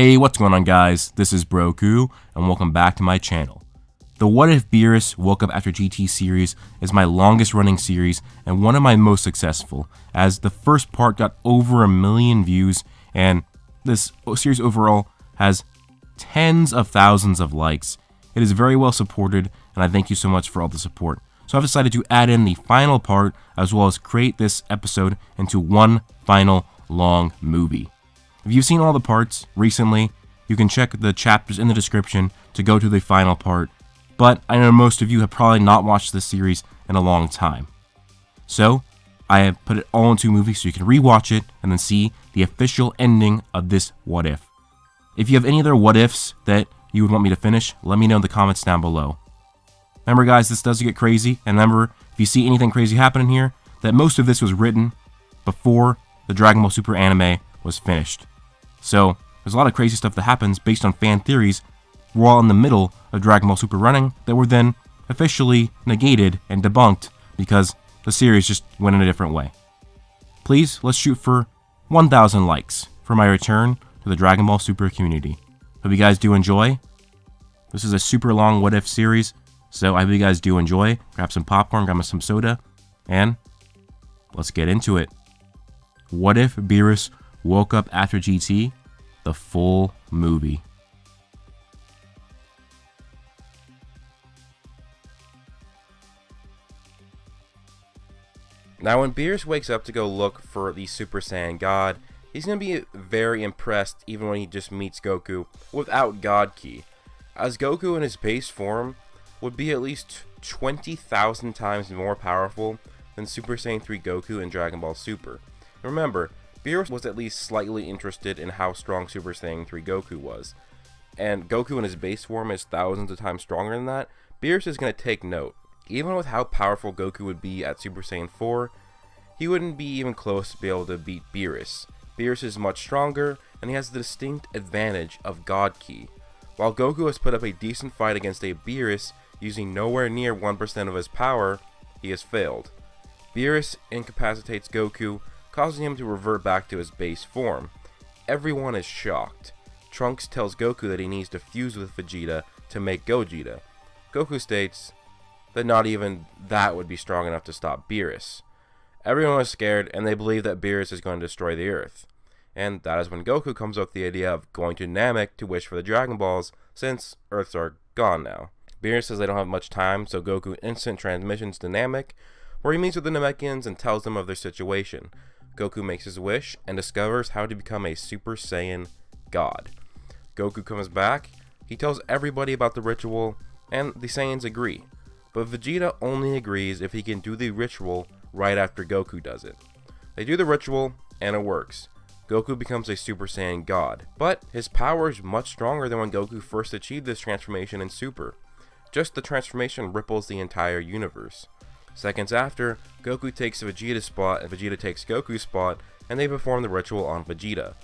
Hey, what's going on guys, this is Broku, and welcome back to my channel. The What If Beerus Woke Up After GT series is my longest running series and one of my most successful, as the first part got over 1 million views and this series overall has tens of thousands of likes. It is very well supported and I thank you so much for all the support. So I've decided to add in the final part as well as create this episode into one final long movie. If you've seen all the parts recently, you can check the chapters in the description to go to the final part, but I know most of you have probably not watched this series in a long time. So, I have put it all into a movie so you can rewatch it and then see the official ending of this What If. If you have any other What Ifs that you would want me to finish, let me know in the comments down below. Remember guys, this does get crazy, and remember, if you see anything crazy happening here, that most of this was written before the Dragon Ball Super anime was finished. So, there's a lot of crazy stuff that happens based on fan theories while in the middle of Dragon Ball Super running that were then officially negated and debunked because the series just went in a different way. Please, let's shoot for 1,000 likes for my return to the Dragon Ball Super community. Hope you guys do enjoy. This is a super long What If series, so I hope you guys do enjoy. Grab some popcorn, grab some soda, and let's get into it. What If Beerus Woke Up After GT, the full movie. Now when Beerus wakes up to go look for the Super Saiyan God, he's going to be very impressed even when he just meets Goku without God Ki, as Goku in his base form would be at least 20,000 times more powerful than Super Saiyan 3 Goku in Dragon Ball Super. And remember, Beerus was at least slightly interested in how strong Super Saiyan 3 Goku was, and Goku in his base form is thousands of times stronger than that. Beerus is going to take note. Even with how powerful Goku would be at Super Saiyan 4, he wouldn't be even close to be able to beat Beerus. Beerus is much stronger, and he has the distinct advantage of God Ki. While Goku has put up a decent fight against a Beerus using nowhere near 1% of his power, he has failed. Beerus incapacitates Goku, causing him to revert back to his base form. Everyone is shocked. Trunks tells Goku that he needs to fuse with Vegeta to make Gogeta. Goku states that not even that would be strong enough to stop Beerus. Everyone is scared and they believe that Beerus is going to destroy the Earth. And that is when Goku comes up with the idea of going to Namek to wish for the Dragon Balls, since Earths are gone now. Beerus says they don't have much time, so Goku instant transmissions to Namek, where he meets with the Namekians and tells them of their situation. Goku makes his wish and discovers how to become a Super Saiyan God. Goku comes back, he tells everybody about the ritual, and the Saiyans agree. But Vegeta only agrees if he can do the ritual right after Goku does it. They do the ritual, and it works. Goku becomes a Super Saiyan God, but his power is much stronger than when Goku first achieved this transformation in Super. Just the transformation ripples the entire universe. Seconds after, Goku takes Vegeta's spot and Vegeta takes Goku's spot, and they perform the ritual on Vegeta.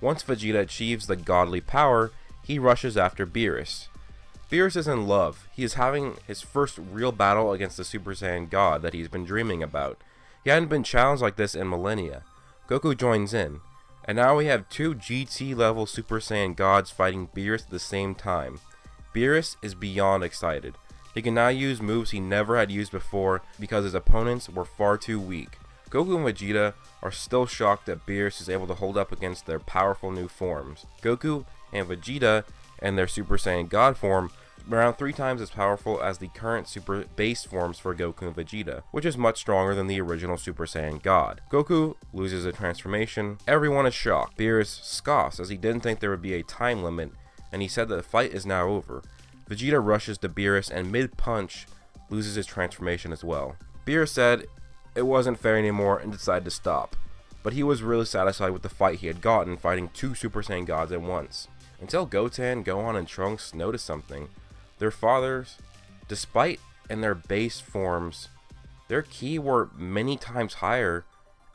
Once Vegeta achieves the godly power, he rushes after Beerus. Beerus is in love. He is having his first real battle against the Super Saiyan God that he's been dreaming about. He hadn't been challenged like this in millennia. Goku joins in, and now we have two GT level Super Saiyan Gods fighting Beerus at the same time. Beerus is beyond excited. He can now use moves he never had used before because his opponents were far too weak. Goku and Vegeta are still shocked that Beerus is able to hold up against their powerful new forms. Goku and Vegeta and their Super Saiyan God form are around 3 times as powerful as the current Super base forms for Goku and Vegeta, which is much stronger than the original Super Saiyan God. Goku loses a transformation. Everyone is shocked. Beerus scoffs as he didn't think there would be a time limit, and he said that the fight is now over. Vegeta rushes to Beerus and mid-punch loses his transformation as well. Beerus said it wasn't fair anymore and decided to stop, but he was really satisfied with the fight he had gotten fighting two Super Saiyan Gods at once. Until Goten, Gohan, and Trunks noticed something. Their fathers, despite in their base forms, their ki were many times higher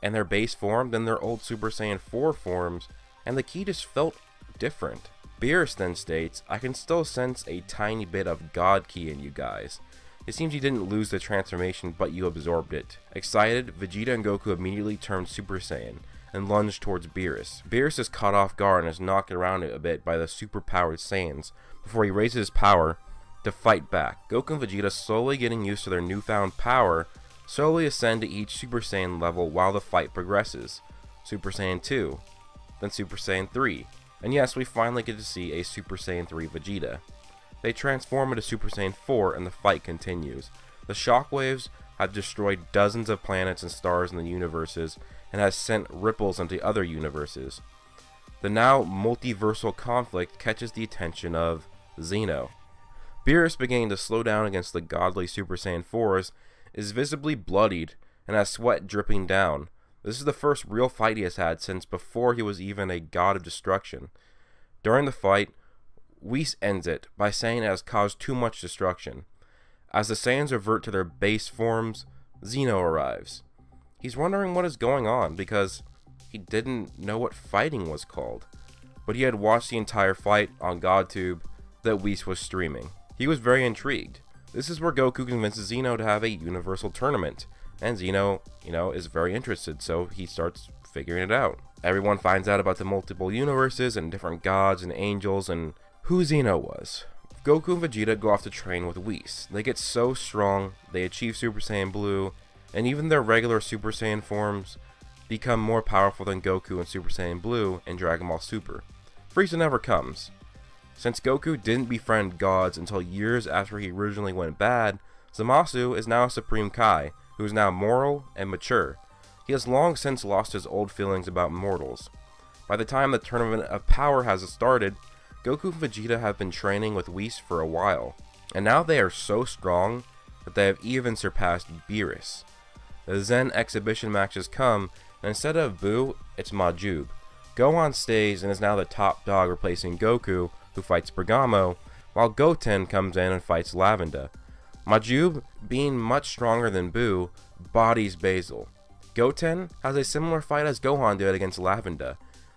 in their base form than their old Super Saiyan 4 forms, and the ki just felt different. Beerus then states, "I can still sense a tiny bit of God Ki in you guys. It seems you didn't lose the transformation, but you absorbed it." Excited, Vegeta and Goku immediately turned Super Saiyan. and lunged towards Beerus. Beerus is caught off guard and is knocked around a bit by the super-powered Saiyans before he raises his power to fight back. Goku and Vegeta, slowly getting used to their newfound power, slowly ascend to each Super Saiyan level while the fight progresses. Super Saiyan 2, then Super Saiyan 3, and yes, we finally get to see a Super Saiyan 3 Vegeta. They transform into Super Saiyan 4 and the fight continues. The shockwaves have destroyed dozens of planets and stars in the universes and has sent ripples into other universes. The now multiversal conflict catches the attention of Zeno. Beerus, beginning to slow down against the godly Super Saiyan 4s, is visibly bloodied and has sweat dripping down. This is the first real fight he has had since before he was even a god of destruction. During the fight, Whis ends it by saying it has caused too much destruction. As the Saiyans revert to their base forms, Zeno arrives. He's wondering what is going on because he didn't know what fighting was called, but he had watched the entire fight on GodTube that Whis was streaming. He was very intrigued. This is where Goku convinces Zeno to have a universal tournament, and Zeno, is very interested, so he starts figuring it out. Everyone finds out about the multiple universes and different gods and angels and who Zeno was. Goku and Vegeta go off to train with Whis. They get so strong, they achieve Super Saiyan Blue, and even their regular Super Saiyan forms become more powerful than Goku and Super Saiyan Blue and Dragon Ball Super. Frieza never comes. Since Goku didn't befriend gods until years after he originally went bad, Zamasu is now a Supreme Kai, who is now moral and mature. He has long since lost his old feelings about mortals. By the time the Tournament of Power has started, Goku and Vegeta have been training with Whis for a while, and now they are so strong that they have even surpassed Beerus. The Zen exhibition matches come, and instead of Buu, it's Majuub. Gohan stays and is now the top dog, replacing Goku, who fights Bergamo, while Goten comes in and fights Lavenda. Majuub, being much stronger than Buu, bodies Basil. Goten has a similar fight as Gohan did against Lavenda.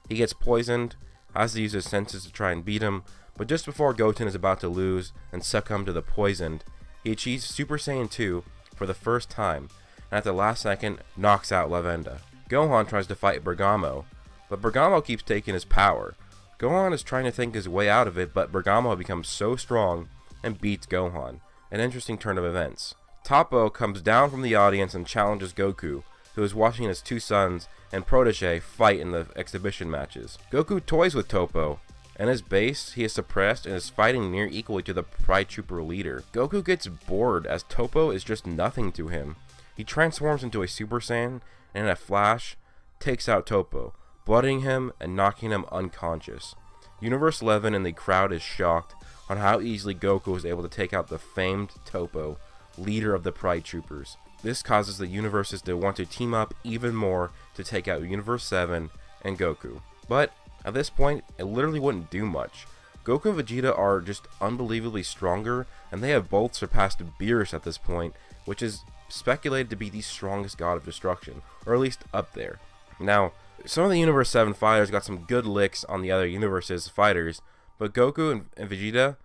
He gets poisoned, has to use his senses to try and beat him, but just before Goten is about to lose and succumb to the poisoned, he achieves Super Saiyan 2 for the first time, and at the last second, knocks out Lavenda. Gohan tries to fight Bergamo, but Bergamo keeps taking his power. Gohan is trying to think his way out of it, but Bergamo becomes so strong and beats Gohan. An interesting turn of events. Toppo comes down from the audience and challenges Goku, who is watching his two sons and protege fight in the exhibition matches. Goku toys with Toppo. In his base, he is suppressed and is fighting near equally to the Pride Trooper leader. Goku gets bored as Toppo is just nothing to him. He transforms into a Super Saiyan and in a flash takes out Toppo, bloodying him and knocking him unconscious. Universe 11 and the crowd is shocked on how easily Goku was able to take out the famed Toppo, leader of the Pride Troopers. This causes the universes to want to team up even more to take out Universe 7 and Goku. But at this point, it literally wouldn't do much. Goku and Vegeta are just unbelievably stronger, and they have both surpassed Beerus at this point, which is speculated to be the strongest god of destruction, or at least up there. Now, some of the Universe 7 fighters got some good licks on the other universes' fighters, but Goku and Vegeta,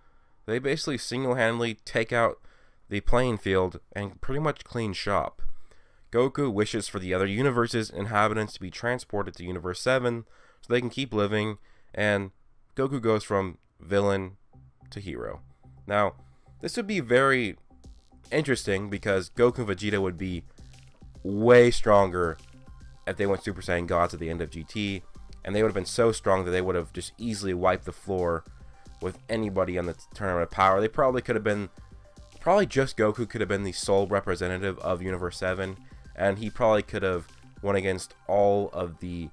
they basically single-handedly take out the playing field and pretty much clean shop. Goku wishes for the other universe's inhabitants to be transported to Universe 7 so they can keep living, and Goku goes from villain to hero. Now, this would be very interesting because Goku and Vegeta would be way stronger if they went Super Saiyan Gods at the end of GT, and they would have been so strong that they would have just easily wiped the floor with anybody on the Tournament of Power. They probably could have been Goku could have been the sole representative of Universe 7, and he probably could have won against all of the,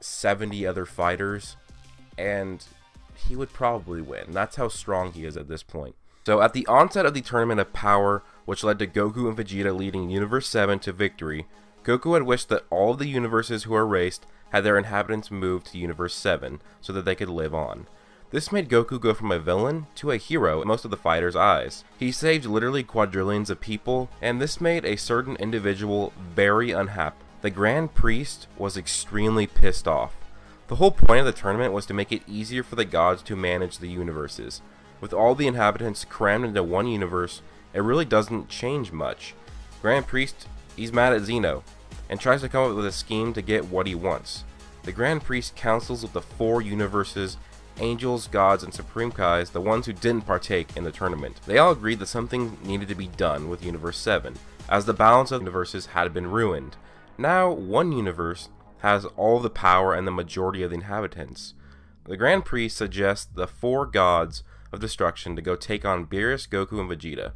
70 other fighters, and he would probably win. That's how strong he is at this point. So at the onset of the Tournament of Power, which led to Goku and Vegeta leading Universe 7 to victory, Goku had wished that all of the universes who were erased had their inhabitants moved to Universe 7 so that they could live on. This made Goku go from a villain to a hero in most of the fighters' eyes. He saved literally quadrillions of people, and this made a certain individual very unhappy. The Grand Priest was extremely pissed off. The whole point of the tournament was to make it easier for the gods to manage the universes. With all the inhabitants crammed into one universe, it really doesn't change much. Grand Priest, he's mad at Zeno. and tries to come up with a scheme to get what he wants. The Grand Priest counsels with the four universes, angels, gods, and Supreme Kais, the ones who didn't partake in the tournament. They all agreed that something needed to be done with Universe 7, as the balance of universes had been ruined. Now, one universe has all the power and the majority of the inhabitants. The Grand Priest suggests the four gods of destruction to go take on Beerus, Goku, and Vegeta.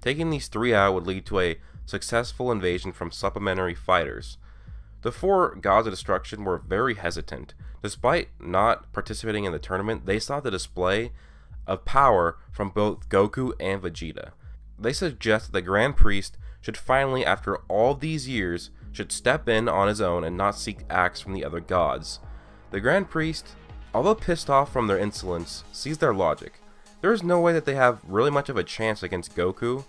Taking these three out would lead to a successful invasion from supplementary fighters. The four gods of destruction were very hesitant. Despite not participating in the tournament, they saw the display of power from both Goku and Vegeta. They suggest that the Grand Priest should finally, after all these years, should step in on his own and not seek acts from the other gods. The Grand Priest, although pissed off from their insolence, sees their logic. There is no way that they have really much of a chance against Goku,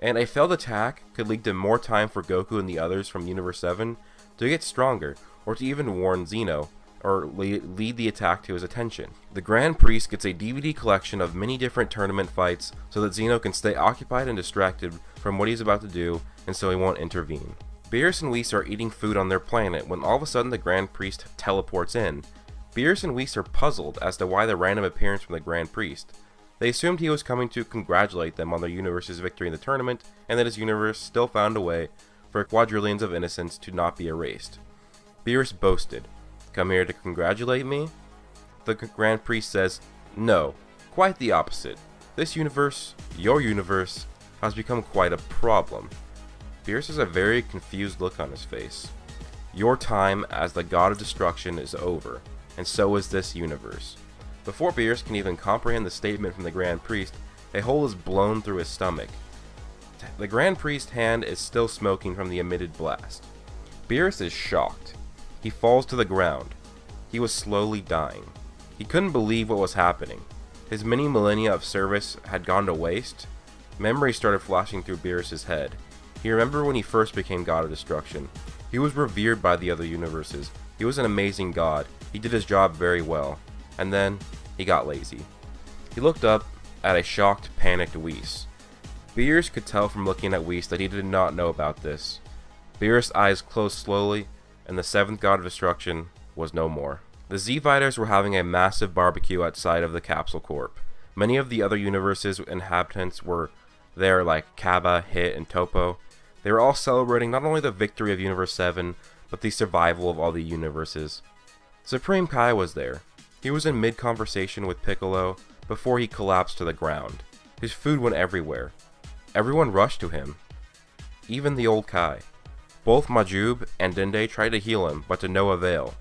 and a failed attack could lead to more time for Goku and the others from Universe 7 to get stronger, or to even warn Zeno, or lead the attack to his attention. The Grand Priest gets a DVD collection of many different tournament fights so that Zeno can stay occupied and distracted from what he's about to do, and so he won't intervene. Beerus and Whis are eating food on their planet when all of a sudden the Grand Priest teleports in. Beerus and Whis are puzzled as to why the random appearance from the Grand Priest. They assumed he was coming to congratulate them on their universe's victory in the tournament, and that his universe still found a way for quadrillions of innocents to not be erased. Beerus boasted, "Come here to congratulate me?" The Grand Priest says, "No, quite the opposite. This universe, your universe, has become quite a problem." Beerus has a very confused look on his face. "Your time as the god of destruction is over, and so is this universe." Before Beerus can even comprehend the statement from the Grand Priest, a hole is blown through his stomach. The Grand Priest's hand is still smoking from the emitted blast. Beerus is shocked. He falls to the ground. He was slowly dying. He couldn't believe what was happening. His many millennia of service had gone to waste. Memories started flashing through Beerus's head. He remembered when he first became God of Destruction. He was revered by the other universes. He was an amazing god. He did his job very well. And then, he got lazy. He looked up at a shocked, panicked Whis. Beerus could tell from looking at Whis that he did not know about this. Beerus' eyes closed slowly, and the seventh god of destruction was no more. The Z-Viters were having a massive barbecue outside of the Capsule Corp. Many of the other universes' inhabitants were there, like Cabba, Hit, and Toppo. They were all celebrating not only the victory of Universe 7, but the survival of all the universes. Supreme Kai was there. He was in mid-conversation with Piccolo before he collapsed to the ground. His food went everywhere. Everyone rushed to him, even the old Kai. Both Majuub and Dende tried to heal him, but to no avail.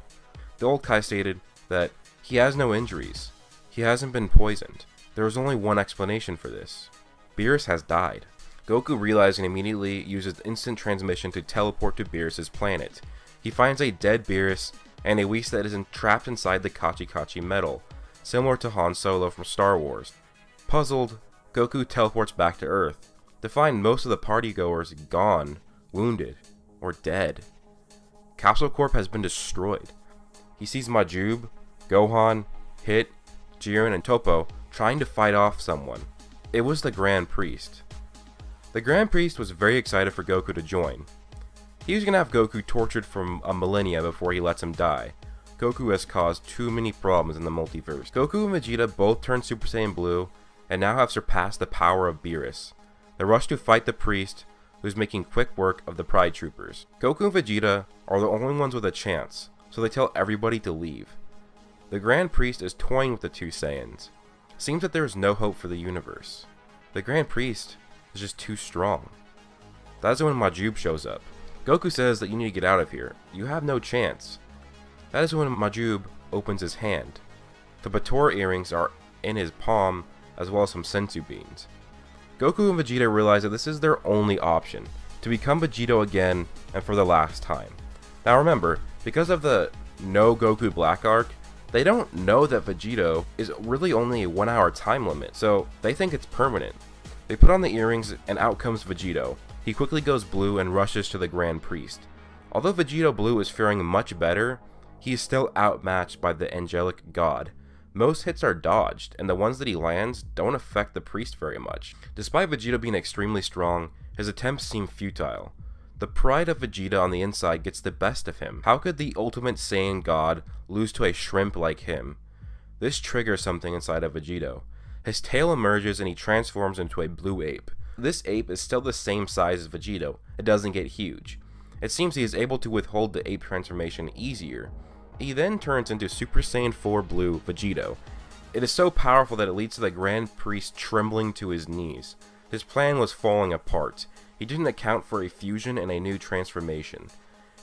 The old Kai stated that he has no injuries. He hasn't been poisoned. There is only one explanation for this. Beerus has died. Goku, realizing immediately, uses instant transmission to teleport to Beerus's planet. He finds a dead Beerus and a Whis that is entrapped inside the Kachi metal, similar to Han Solo from Star Wars. Puzzled, Goku teleports back to Earth, to find most of the partygoers gone, wounded, or dead. Capsule Corp has been destroyed. He sees Majuub, Gohan, Hit, Jiren, and Toppo trying to fight off someone. It was the Grand Priest. The Grand Priest was very excited for Goku to join. He was going to have Goku tortured for a millennia before he lets him die. Goku has caused too many problems in the multiverse. Goku and Vegeta both turned Super Saiyan Blue and now have surpassed the power of Beerus. They rush to fight the priest, who is making quick work of the Pride Troopers. Goku and Vegeta are the only ones with a chance, so they tell everybody to leave. The Grand Priest is toying with the two Saiyans. It seems that there is no hope for the universe. The Grand Priest is just too strong. That is when Majuub shows up. Goku says that you need to get out of here. You have no chance. That is when Majuub opens his hand. The Bator earrings are in his palm, as well as some sensu beans. Goku and Vegeta realize that this is their only option, to become Vegito again and for the last time. Now remember, because of the No Goku Black arc, they don't know that Vegito is really only a 1 hour time limit, so they think it's permanent. They put on the earrings and out comes Vegito. He quickly goes blue and rushes to the Grand Priest. Although Vegito Blue is faring much better, he is still outmatched by the angelic god. Most hits are dodged, and the ones that he lands don't affect the priest very much. Despite Vegito being extremely strong, his attempts seem futile. The pride of Vegeta on the inside gets the best of him. How could the ultimate Saiyan God lose to a shrimp like him? This triggers something inside of Vegito. His tail emerges and he transforms into a blue ape. This ape is still the same size as Vegito, it doesn't get huge. It seems he is able to withhold the ape transformation easier. He then turns into Super Saiyan 4 Blue Vegito. It is so powerful that it leads to the Grand Priest trembling to his knees. His plan was falling apart. He didn't account for a fusion and a new transformation.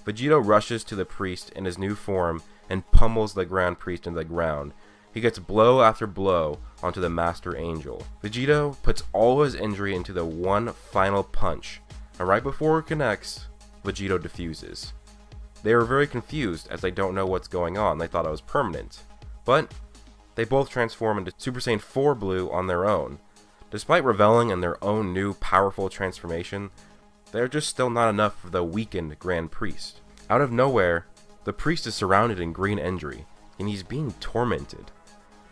Vegito rushes to the priest in his new form and pummels the Grand Priest into the ground. He gets blow after blow onto the Master Angel. Vegito puts all his injury into the one final punch, and right before it connects, Vegito defuses. They are very confused as they don't know what's going on, they thought it was permanent. But they both transform into Super Saiyan 4 Blue on their own. Despite reveling in their own new powerful transformation, they are just still not enough for the weakened Grand Priest. Out of nowhere, the priest is surrounded in green injury, and he's being tormented.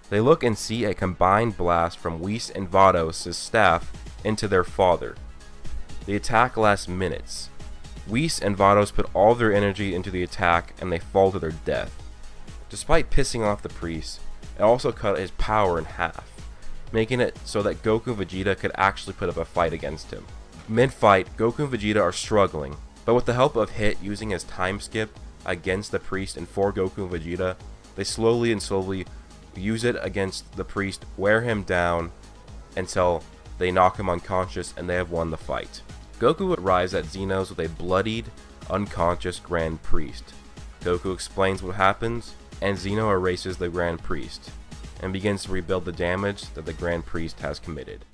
They look and see a combined blast from Whis and Vados' staff into their father. The attack lasts minutes. Whis and Vados put all their energy into the attack and they fall to their death. Despite pissing off the priest, it also cut his power in half, making it so that Goku and Vegeta could actually put up a fight against him. Mid-fight, Goku and Vegeta are struggling, but with the help of Hit using his time skip against the priest and for Goku and Vegeta, they slowly and slowly use it against the priest, wear him down until they knock him unconscious and they have won the fight. Goku arrives at Zeno's with a bloodied, unconscious Grand Priest. Goku explains what happens, and Zeno erases the Grand Priest and begins to rebuild the damage that the Grand Priest has committed.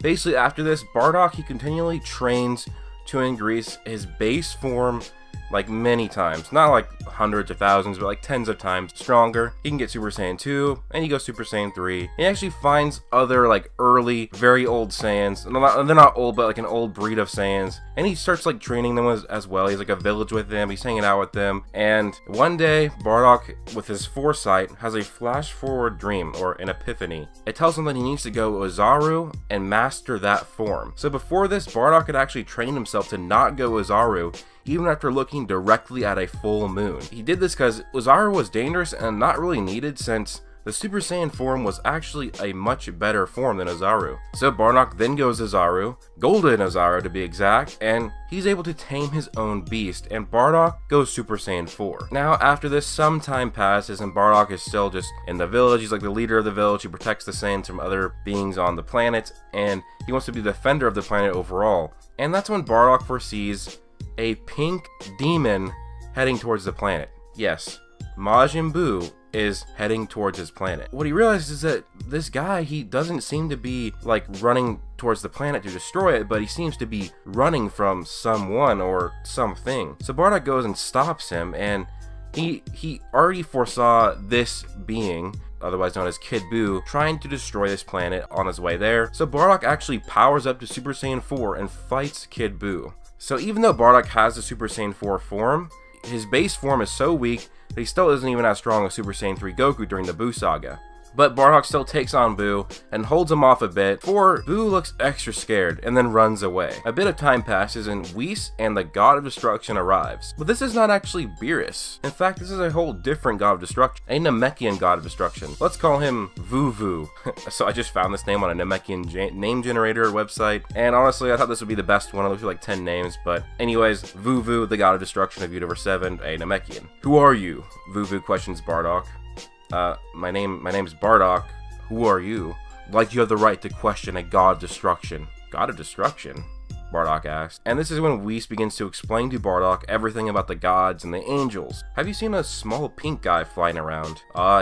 Basically after this, Bardock, he continually trains to increase his base form like many times. Not like hundreds of thousands, but like tens of times stronger. He can get Super Saiyan 2, and he goes Super Saiyan 3. He actually finds other like early, very old Saiyans. They're not old, but like an old breed of Saiyans. And he starts like training them as well. He's like a village with them, he's hanging out with them. And one day, Bardock, with his foresight, has a flash forward dream, or an epiphany. It tells him that he needs to go Ozaru and master that form. So before this, Bardock had actually trained himself to not go Ozaru, even after looking directly at a full moon. He did this because Ozaru was dangerous and not really needed since the Super Saiyan form was actually a much better form than Ozaru. So Bardock then goes Ozaru, Golden Ozaru to be exact, and he's able to tame his own beast, and Bardock goes Super Saiyan 4. Now after this, some time passes and Bardock is still just in the village. He's like the leader of the village, he protects the Saiyans from other beings on the planet, and he wants to be the defender of the planet overall. And that's when Bardock foresees a pink demon heading towards the planet. Yes, Majin Buu is heading towards his planet. What he realizes is that this guy, he doesn't seem to be like running towards the planet to destroy it, but he seems to be running from someone or something. So Bardock goes and stops him, and he already foresaw this being, otherwise known as Kid Buu, trying to destroy this planet on his way there. So Bardock actually powers up to Super Saiyan 4 and fights Kid Buu. So even though Bardock has the Super Saiyan 4 form, his base form is so weak that he still isn't even as strong as Super Saiyan 3 Goku during the Buu saga. But Bardock still takes on Buu and holds him off a bit, for Buu looks extra scared and then runs away. A bit of time passes and Whis and the God of Destruction arrives. But this is not actually Beerus. In fact, this is a whole different God of Destruction, a Namekian God of Destruction. Let's call him Vuvu. So I just found this name on a Namekian name generator website, and honestly I thought this would be the best one. It looks like 10 names, but anyways, Vuvu, the God of Destruction of Universe 7, a Namekian. Who are you? Vuvu questions Bardock. My name's Bardock. Who are you? Like you have the right to question a God of Destruction. God of Destruction? Bardock asks. And this is when Whis begins to explain to Bardock everything about the gods and the angels. Have you seen a small pink guy flying around?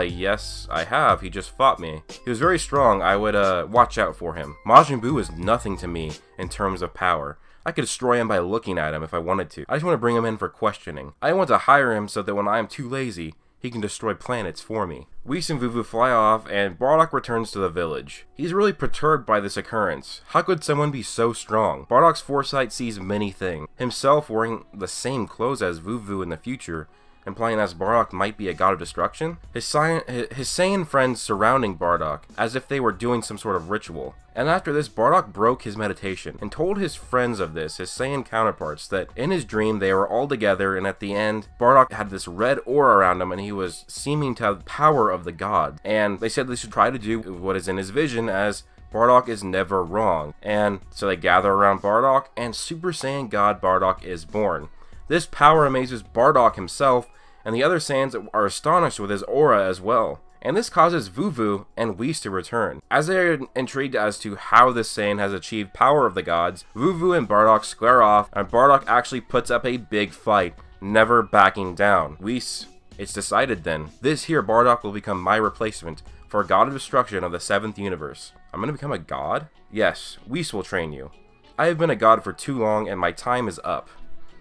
Yes, I have. He just fought me. He was very strong. I would, watch out for him. Majin Buu is nothing to me in terms of power. I could destroy him by looking at him if I wanted to. I just want to bring him in for questioning. I want to hire him so that when I am too lazy, he can destroy planets for me. Whis and Vuvu fly off, and Bardock returns to the village. He's really perturbed by this occurrence. How could someone be so strong? Bardock's foresight sees many things. Himself wearing the same clothes as Vuvu in the future, implying that Bardock might be a god of destruction, his Saiyan friends surrounding Bardock as if they were doing some sort of ritual. And after this, Bardock broke his meditation and told his friends of this, his Saiyan counterparts, that in his dream they were all together, and at the end Bardock had this red aura around him and he was seeming to have the power of the god. And they said they should try to do what is in his vision, as Bardock is never wrong. And so they gather around Bardock, and Super Saiyan God Bardock is born. This power amazes Bardock himself, and the other Saiyans are astonished with his aura as well. And this causes Vuvu and Whis to return. As they are intrigued as to how this Saiyan has achieved power of the gods, Vuvu and Bardock square off, and Bardock actually puts up a big fight, never backing down. Whis, it's decided then. This here Bardock will become my replacement for God of Destruction of the 7th Universe. I'm gonna become a god? Yes, Whis will train you. I have been a god for too long and my time is up.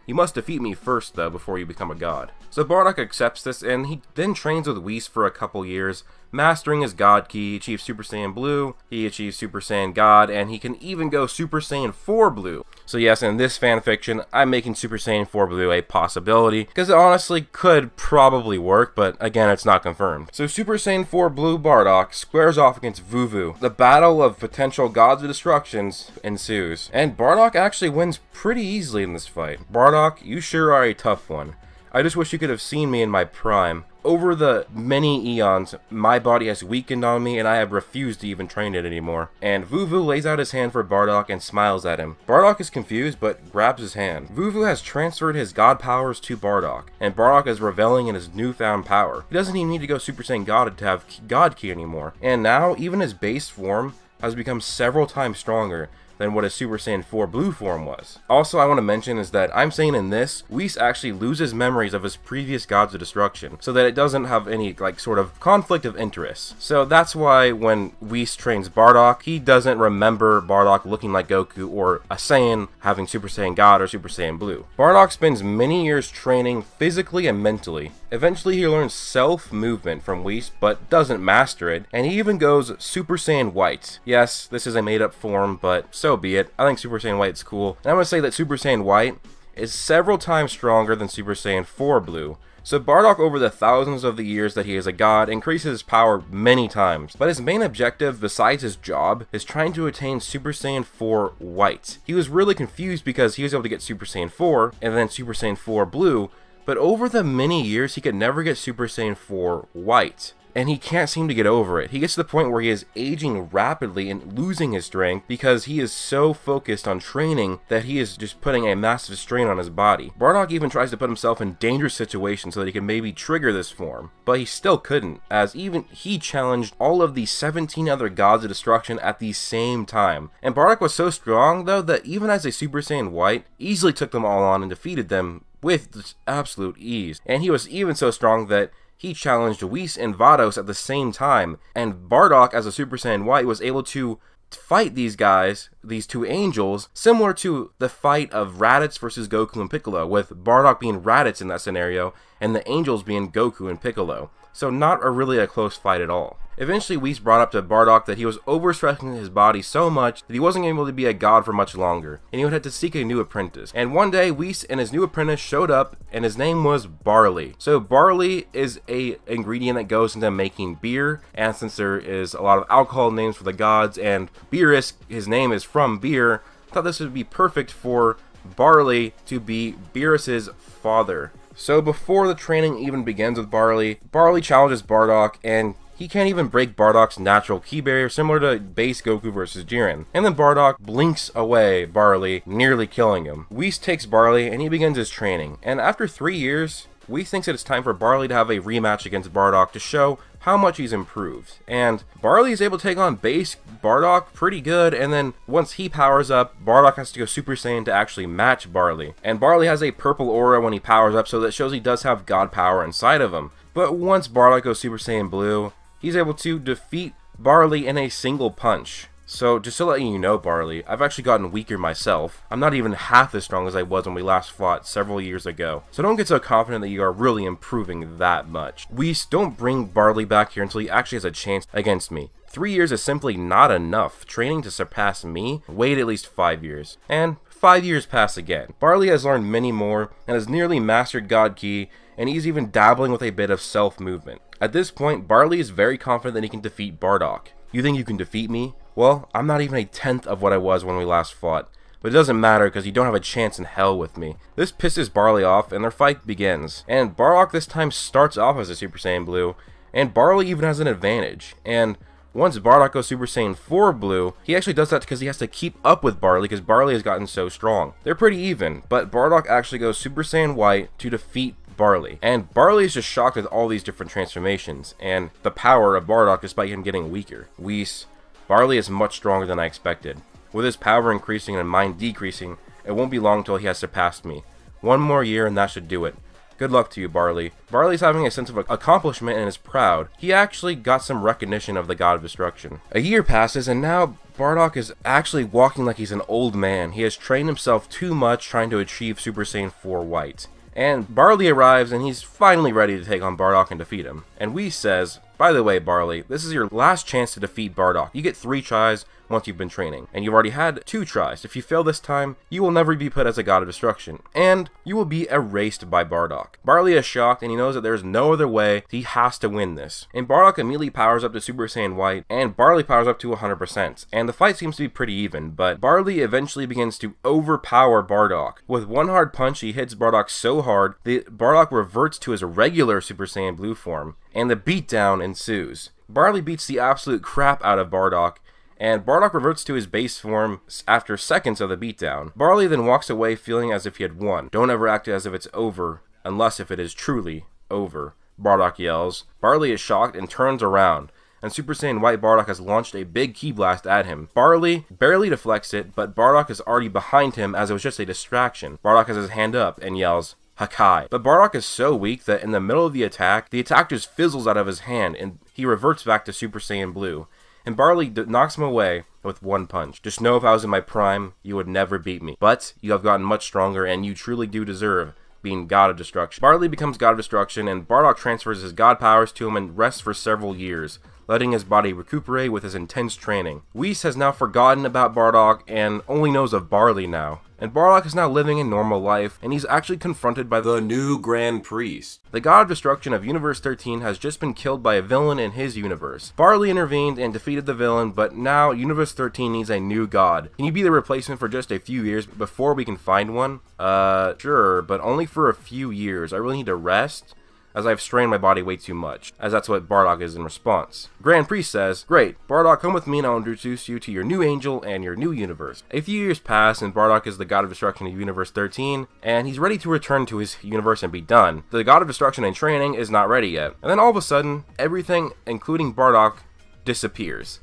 You must defeat me first though before you become a god. So Bardock accepts this, and he then trains with Whis for a couple years, mastering his god key. He achieves Super Saiyan Blue, he achieves Super Saiyan God, and he can even go Super Saiyan 4 Blue. So yes, in this fanfiction, I'm making Super Saiyan 4 Blue a possibility, because it honestly could probably work, but again, it's not confirmed. So Super Saiyan 4 Blue Bardock squares off against Vuvu. The battle of potential gods of destructions ensues, and Bardock actually wins pretty easily in this fight. Bardock, you sure are a tough one. I just wish you could have seen me in my prime. Over the many eons, my body has weakened on me and I have refused to even train it anymore. And Vuvu lays out his hand for Bardock and smiles at him. Bardock is confused but grabs his hand. Vuvu has transferred his god powers to Bardock, and Bardock is reveling in his newfound power. He doesn't even need to go Super Saiyan God to have God Ki anymore. And now, even his base form has become several times stronger than what his Super Saiyan 4 Blue form was. Also, I want to mention is that I'm saying in this, Whis actually loses memories of his previous gods of destruction, so that it doesn't have any like sort of conflict of interest. So that's why when Whis trains Bardock, he doesn't remember Bardock looking like Goku or a Saiyan having Super Saiyan God or Super Saiyan Blue. Bardock spends many years training physically and mentally. Eventually he learns self-movement from Whis, but doesn't master it, and he even goes Super Saiyan White. Yes, this is a made-up form, but so be it. I think Super Saiyan White's cool, and I'm gonna say that Super Saiyan White is several times stronger than Super Saiyan 4 Blue. So Bardock, over the thousands of the years that he is a god, increases his power many times, but his main objective, besides his job, is trying to attain Super Saiyan 4 White. He was really confused because he was able to get Super Saiyan 4 and then Super Saiyan 4 Blue, but over the many years he could never get Super Saiyan 4 White. And he can't seem to get over it. He gets to the point where he is aging rapidly and losing his strength because he is so focused on training that he is just putting a massive strain on his body. Bardock even tries to put himself in dangerous situations so that he can maybe trigger this form, but he still couldn't, as even he challenged all of the 17 other gods of destruction at the same time. And Bardock was so strong though that even as a Super Saiyan White, easily took them all on and defeated them with absolute ease. And he was even so strong that he challenged Whis and Vados at the same time, and Bardock, as a Super Saiyan White, was able to fight these guys, these two angels, similar to the fight of Raditz versus Goku and Piccolo, with Bardock being Raditz in that scenario, and the angels being Goku and Piccolo. So not really a close fight at all. Eventually, Whis brought up to Bardock that he was overstressing his body so much that he wasn't able to be a god for much longer, and he would have to seek a new apprentice. And one day, Whis and his new apprentice showed up, and his name was Barley. So barley is an ingredient that goes into making beer, and since there is a lot of alcohol names for the gods, and Beerus, his name is from beer, I thought this would be perfect for Barley to be Beerus's father. So before the training even begins with Barley, Barley challenges Bardock, and he can't even break Bardock's natural ki barrier, similar to base Goku vs. Jiren. And then Bardock blinks away Barley, nearly killing him. Whis takes Barley and he begins his training. And after 3 years, Whis thinks that it's time for Barley to have a rematch against Bardock to show how much he's improved. And Barley is able to take on base Bardock pretty good, and then once he powers up, Bardock has to go Super Saiyan to actually match Barley. And Barley has a purple aura when he powers up, so that shows he does have god power inside of him. But once Bardock goes Super Saiyan Blue, he's able to defeat Barley in a single punch. So, just to let you know, Barley, I've actually gotten weaker myself. I'm not even half as strong as I was when we last fought several years ago. So don't get so confident that you are really improving that much. Whis, don't bring Barley back here until he actually has a chance against me. 3 years is simply not enough. Training to surpass me? Wait at least 5 years. And 5 years pass again. Barley has learned many more and has nearly mastered God Ki, and he's even dabbling with a bit of self-movement. At this point, Barley is very confident that he can defeat Bardock. You think you can defeat me? Well, I'm not even a tenth of what I was when we last fought. But it doesn't matter because you don't have a chance in hell with me. This pisses Barley off and their fight begins. And Bardock this time starts off as a Super Saiyan Blue, and Barley even has an advantage. And once Bardock goes Super Saiyan 4 Blue, he actually does that because he has to keep up with Barley because Barley has gotten so strong. They're pretty even, but Bardock actually goes Super Saiyan White to defeat Barley. And Barley is just shocked at all these different transformations and the power of Bardock despite him getting weaker. Whis, Barley is much stronger than I expected. With his power increasing and mine decreasing, it won't be long till he has surpassed me. One more year and that should do it. Good luck to you, Barley. Barley's having a sense of accomplishment and is proud. He actually got some recognition of the God of Destruction. A year passes and now Bardock is actually walking like he's an old man. He has trained himself too much trying to achieve Super Saiyan 4 White. And Barley arrives and he's finally ready to take on Bardock and defeat him. And Whis says, by the way, Barley, this is your last chance to defeat Bardock. You get 3 tries once you've been training, and you've already had 2 tries. If you fail this time, you will never be put as a God of Destruction, and you will be erased by Bardock. Barley is shocked, and he knows that there's no other way. He has to win this. And Bardock immediately powers up to Super Saiyan White, and Barley powers up to 100%. And the fight seems to be pretty even, but Barley eventually begins to overpower Bardock. With one hard punch, he hits Bardock so hard that Bardock reverts to his regular Super Saiyan Blue form, and the beatdown ensues. Barley beats the absolute crap out of Bardock, and Bardock reverts to his base form after seconds of the beatdown. Barley then walks away feeling as if he had won. Don't ever act as if it's over, unless if it is truly over, Bardock yells. Barley is shocked and turns around, and Super Saiyan White Bardock has launched a big ki blast at him. Barley barely deflects it, but Bardock is already behind him as it was just a distraction. Bardock has his hand up and yells, Hakai. But Bardock is so weak that in the middle of the attack just fizzles out of his hand, and he reverts back to Super Saiyan Blue. And Barley knocks him away with 1 punch. Just know if I was in my prime, you would never beat me. But you have gotten much stronger, and you truly do deserve being God of Destruction. Barley becomes God of Destruction, and Bardock transfers his God powers to him and rests for several years, letting his body recuperate with his intense training. Whis has now forgotten about Bardock and only knows of Barley now. And Bardock is now living a normal life, and he's actually confronted by the new Grand Priest. The God of Destruction of Universe 13 has just been killed by a villain in his universe. Barley intervened and defeated the villain, but now Universe 13 needs a new god. Can you be the replacement for just a few years before we can find one? Sure, but only for a few years. I really need to rest, as I've strained my body way too much, as that's what Bardock is in response. Grand Priest says, great, Bardock, come with me and I'll introduce you to your new angel and your new universe. A few years pass and Bardock is the God of Destruction of Universe 13, and he's ready to return to his universe and be done. The God of Destruction in training is not ready yet. And then all of a sudden, everything, including Bardock, disappears.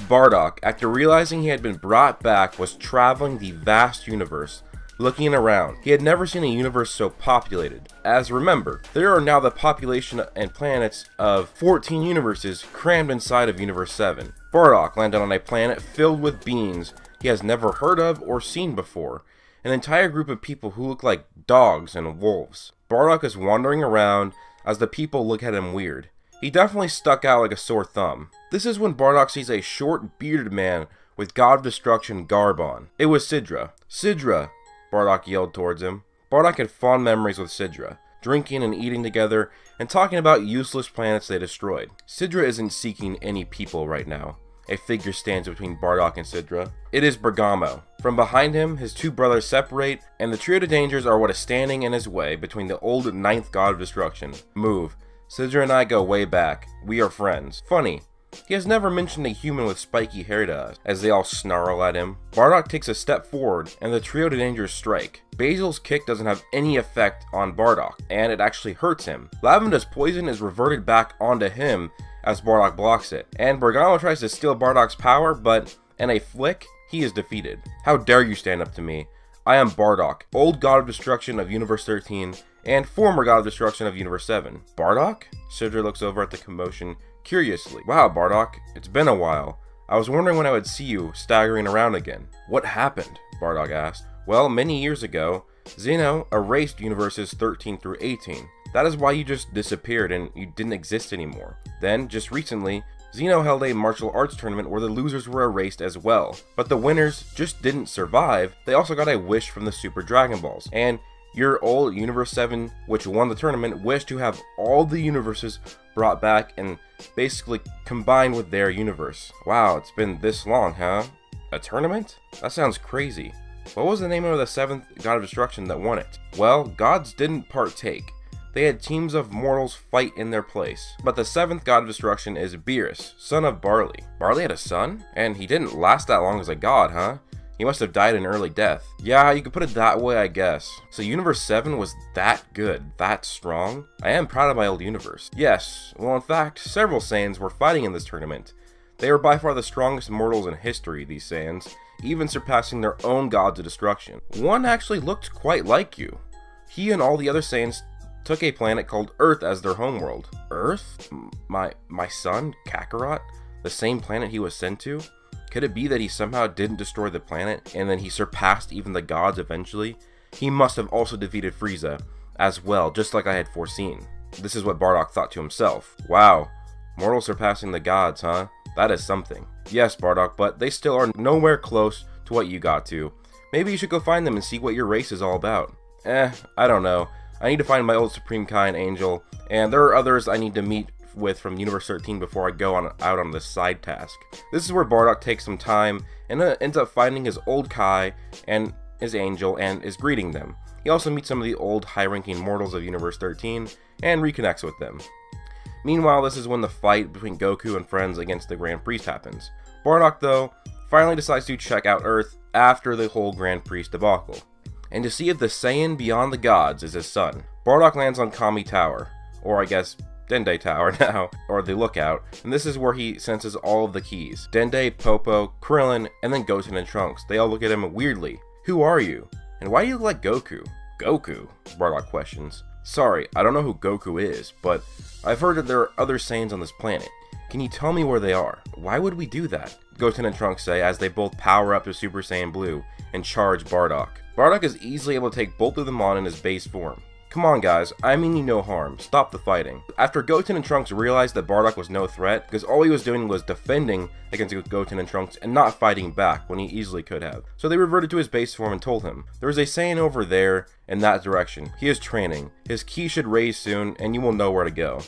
Bardock, after realizing he had been brought back, was traveling the vast universe, looking around. He had never seen a universe so populated. As remember, there are now the population and planets of 14 universes crammed inside of Universe 7. Bardock landed on a planet filled with beings he has never heard of or seen before, an entire group of people who look like dogs and wolves. Bardock is wandering around as the people look at him weird. He definitely stuck out like a sore thumb. This is when Bardock sees a short, bearded man with God of Destruction garb on. It was Sidra. Sidra! Bardock yelled towards him. Bardock had fond memories with Sidra, drinking and eating together, and talking about useless planets they destroyed. Sidra isn't seeking any people right now. A figure stands between Bardock and Sidra. It is Bergamo. From behind him, his 2 brothers separate, and the trio of dangers are what is standing in his way between the old 9th God of Destruction. Move. Sidra and I go way back. We are friends. Funny. He has never mentioned a human with spiky hair to us, as they all snarl at him. Bardock takes a step forward, and the trio to danger strike. Basil's kick doesn't have any effect on Bardock, and it actually hurts him. Lavender's poison is reverted back onto him as Bardock blocks it, and Bergamo tries to steal Bardock's power, but in a flick, he is defeated. How dare you stand up to me? I am Bardock, old God of Destruction of Universe 13, and former God of Destruction of Universe 7. Bardock? Sidra looks over at the commotion curiously. Wow, Bardock, it's been a while. I was wondering when I would see you staggering around again. What happened? Bardock asked. Well, many years ago, Zeno erased universes 13 through 18. That is why you just disappeared and you didn't exist anymore. Then, just recently, Zeno held a martial arts tournament where the losers were erased as well, but the winners just didn't survive. They also got a wish from the Super Dragon Balls, and your old Universe 7, which won the tournament, wished to have all the universes brought back and basically combined with their universe. Wow, it's been this long, huh? A tournament? That sounds crazy. What was the name of the 7th God of Destruction that won it? Well, gods didn't partake. They had teams of mortals fight in their place. But the 7th God of Destruction is Beerus, son of Barley. Barley had a son? And he didn't last that long as a god, huh? He must have died an early death. Yeah, you could put it that way, I guess. So Universe 7 was that good, that strong? I am proud of my old universe. Yes, well in fact, several Saiyans were fighting in this tournament. They were by far the strongest mortals in history, these Saiyans, even surpassing their own gods of destruction. One actually looked quite like you. He and all the other Saiyans took a planet called Earth as their homeworld. Earth? My son, Kakarot? The same planet he was sent to? Could it be that he somehow didn't destroy the planet, and then he surpassed even the gods eventually? He must have also defeated Frieza as well, just like I had foreseen. This is what Bardock thought to himself. Wow, mortals surpassing the gods, huh? That is something. Yes, Bardock, but they still are nowhere close to what you got to. Maybe you should go find them and see what your race is all about. I don't know. I need to find my old Supreme Kai and Angel, and there are others I need to meet with from Universe 13 before I go out on this side task. This is where Bardock takes some time and ends up finding his old Kai and his Angel and is greeting them. He also meets some of the old high-ranking mortals of Universe 13 and reconnects with them. Meanwhile, this is when the fight between Goku and friends against the Grand Priest happens. Bardock, though, finally decides to check out Earth after the whole Grand Priest debacle, and to see if the Saiyan beyond the gods is his son. Bardock lands on Kami Tower, or I guess Dende Tower now, or the Lookout, and this is where he senses all of the keys. Dende, Popo, Krillin, and then Goten and Trunks. They all look at him weirdly. Who are you? And why do you look like Goku? Goku? Bardock questions. Sorry, I don't know who Goku is, but I've heard that there are other Saiyans on this planet. Can you tell me where they are? Why would we do that? Goten and Trunks say as they both power up to Super Saiyan Blue and charge Bardock. Bardock is easily able to take both of them on in his base form. Come on guys, I mean you no harm, stop the fighting. After Goten and Trunks realized that Bardock was no threat, because all he was doing was defending against Goten and Trunks and not fighting back when he easily could have. So they reverted to his base form and told him, there is a Saiyan over there in that direction, he is training, his ki should raise soon and you will know where to go.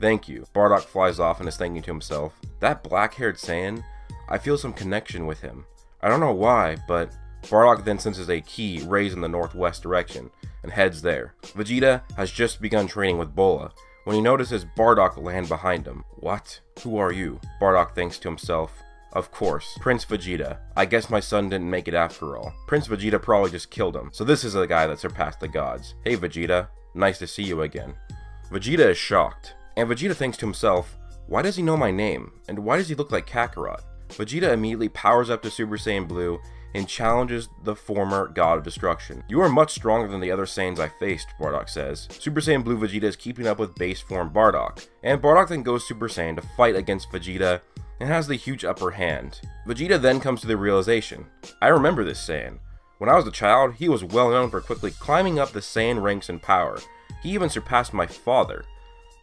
Thank you. Bardock flies off and is thinking to himself, that black haired Saiyan, I feel some connection with him. I don't know why, but Bardock then senses a ki raised in the northwest direction and heads there. Vegeta has just begun training with Bola when he notices Bardock land behind him. What? Who are you? Bardock thinks to himself. Of course, Prince Vegeta. I guess my son didn't make it after all. Prince Vegeta probably just killed him, so this is the guy that surpassed the gods. Hey Vegeta, nice to see you again. Vegeta is shocked, and Vegeta thinks to himself, why does he know my name, and why does he look like Kakarot? Vegeta immediately powers up to Super Saiyan Blue and challenges the former God of Destruction. You are much stronger than the other Saiyans I faced, Bardock says. Super Saiyan Blue Vegeta is keeping up with base form Bardock, and Bardock then goes Super Saiyan to fight against Vegeta and has the huge upper hand. Vegeta then comes to the realization, I remember this Saiyan. When I was a child, he was well known for quickly climbing up the Saiyan ranks in power. He even surpassed my father.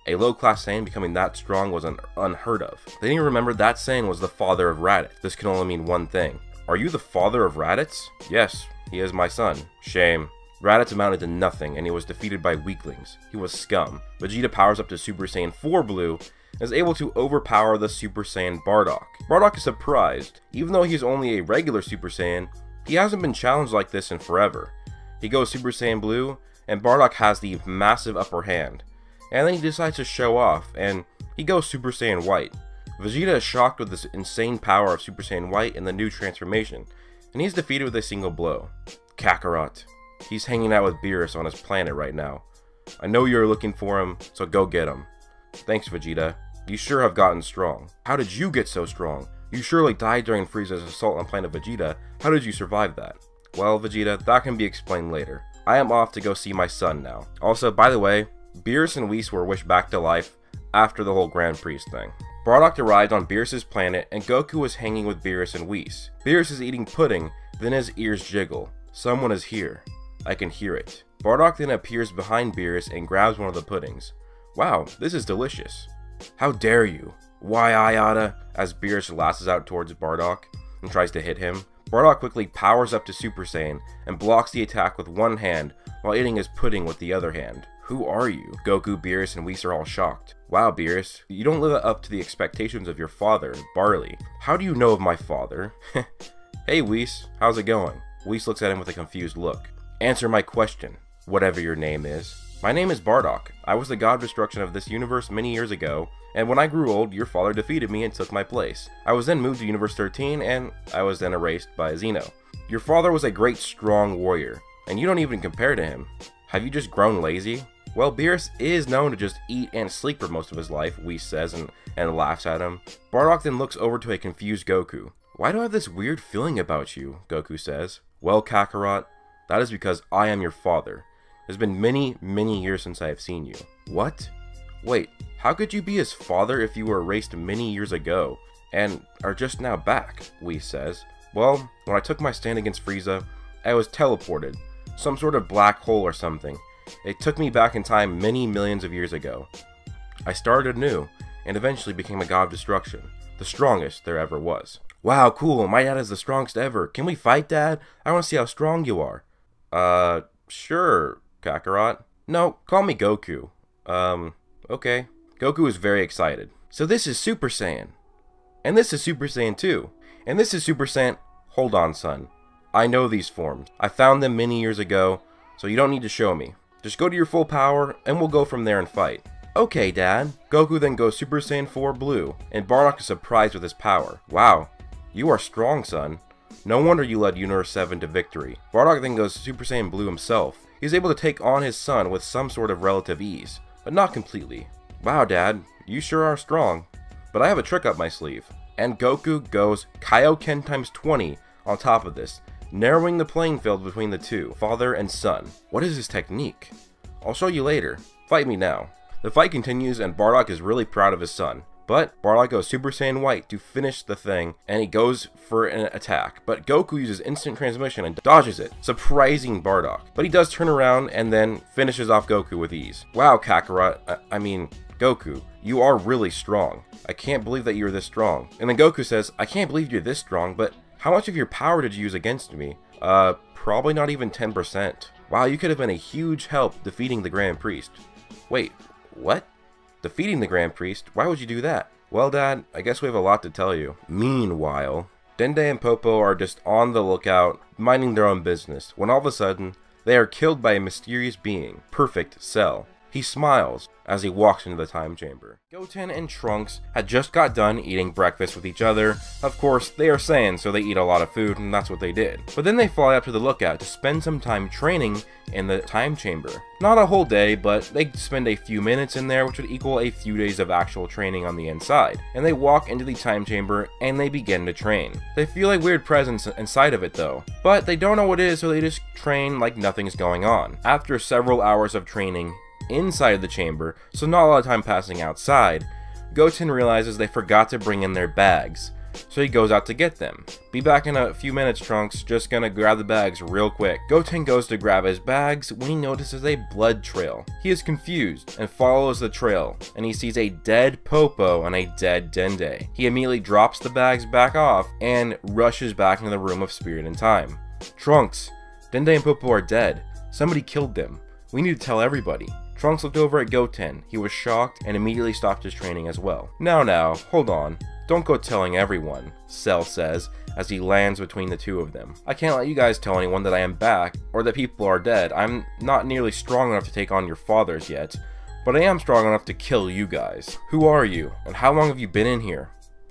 A low-class Saiyan becoming that strong was unheard of. Then he remembered that Saiyan was the father of Raditz. This can only mean one thing. Are you the father of Raditz? Yes, he is my son. Shame. Raditz amounted to nothing, and he was defeated by weaklings. He was scum. Vegeta powers up to Super Saiyan 4 Blue and is able to overpower the Super Saiyan Bardock. Bardock is surprised. Even though he is only a regular Super Saiyan, he hasn't been challenged like this in forever. He goes Super Saiyan Blue, and Bardock has the massive upper hand. And then he decides to show off, and he goes Super Saiyan White. Vegeta is shocked with this insane power of Super Saiyan White and the new transformation, and he's defeated with a single blow. Kakarot. He's hanging out with Beerus on his planet right now. I know you're looking for him, so go get him. Thanks, Vegeta. You sure have gotten strong. How did you get so strong? You surely died during Frieza's assault on planet Vegeta. How did you survive that? Well, Vegeta, that can be explained later. I am off to go see my son now. Also, by the way, Beerus and Whis were wished back to life after the whole Grand Priest thing. Bardock arrived on Beerus' planet, and Goku is hanging with Beerus and Whis. Beerus is eating pudding, then his ears jiggle. Someone is here. I can hear it. Bardock then appears behind Beerus and grabs one of the puddings. Wow, this is delicious. How dare you? Why I oughta? As Beerus lasses out towards Bardock and tries to hit him, Bardock quickly powers up to Super Saiyan and blocks the attack with one hand while eating his pudding with the other hand. Who are you? Goku, Beerus, and Whis are all shocked. Wow, Beerus, you don't live up to the expectations of your father, Barley. How do you know of my father? Hey Whis, how's it going? Whis looks at him with a confused look. Answer my question, whatever your name is. My name is Bardock. I was the god of destruction of this universe many years ago, and when I grew old, your father defeated me and took my place. I was then moved to Universe 13, and I was then erased by Zeno. Your father was a great, strong warrior, and you don't even compare to him. Have you just grown lazy? Well, Beerus is known to just eat and sleep for most of his life, Whis says and laughs at him. Bardock then looks over to a confused Goku. Why do I have this weird feeling about you? Goku says. Well, Kakarot, that is because I am your father. It's been many, many years since I have seen you. What? Wait, how could you be his father if you were erased many years ago and are just now back? Whis says. Well, when I took my stand against Frieza, I was teleported. Some sort of black hole or something. It took me back in time many millions of years ago. I started anew and eventually became a god of destruction. The strongest there ever was. Wow, cool. My dad is the strongest ever. Can we fight, Dad? I want to see how strong you are. Sure, Kakarot. No, call me Goku. Okay. Goku is very excited. So this is Super Saiyan. And this is Super Saiyan 2. And this is Super Saiyan... Hold on, son. I know these forms. I found them many years ago, so you don't need to show me. Just go to your full power, and we'll go from there and fight. Okay, Dad. Goku then goes Super Saiyan 4 Blue, and Bardock is surprised with his power. Wow. You are strong, son. No wonder you led Universe 7 to victory. Bardock then goes Super Saiyan Blue himself. He's able to take on his son with some sort of relative ease, but not completely. Wow, Dad, you sure are strong. But I have a trick up my sleeve. And Goku goes Kaioken times 20 on top of this, narrowing the playing field between the two, father and son. What is his technique? I'll show you later. Fight me now. The fight continues and Bardock is really proud of his son. But Bardock goes Super Saiyan White to finish the thing, and he goes for an attack. But Goku uses instant transmission and dodges it, surprising Bardock. But he does turn around and then finishes off Goku with ease. Wow, Kakarot, I mean, Goku, you are really strong. I can't believe that you're this strong. And then Goku says, I can't believe you're this strong, but how much of your power did you use against me? Probably not even 10%. Wow, you could have been a huge help defeating the Grand Priest. Wait, what? Defeating the Grand Priest? Why would you do that? Well, Dad, I guess we have a lot to tell you. Meanwhile, Dende and Popo are just on the lookout, minding their own business, when all of a sudden, they are killed by a mysterious being, Perfect Cell. He smiles as he walks into the time chamber. Goten and Trunks had just got done eating breakfast with each other. Of course, they are Saiyans, so they eat a lot of food, and that's what they did. But then they fly up to the lookout to spend some time training in the time chamber. Not a whole day, but they spend a few minutes in there, which would equal a few days of actual training on the inside. And they walk into the time chamber, and they begin to train. They feel a weird presence inside of it, though. But they don't know what it is, so they just train like nothing's going on. After several hours of training, inside the chamber, so not a lot of time passing outside, Goten realizes they forgot to bring in their bags, so he goes out to get them. Be back in a few minutes, Trunks, just gonna grab the bags real quick. Goten goes to grab his bags when he notices a blood trail. He is confused and follows the trail, and he sees a dead Popo and a dead Dende. He immediately drops the bags back off and rushes back into the room of Spirit and Time. Trunks, Dende and Popo are dead. Somebody killed them. We need to tell everybody. Trunks looked over at Goten. He was shocked and immediately stopped his training as well. Now, hold on. Don't go telling everyone, Cell says as he lands between the two of them. I can't let you guys tell anyone that I am back or that people are dead. I'm not nearly strong enough to take on your fathers yet, but I am strong enough to kill you guys. Who are you and how long have you been in here?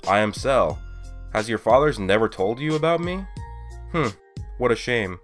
I am Cell. Has your fathers never told you about me? What a shame.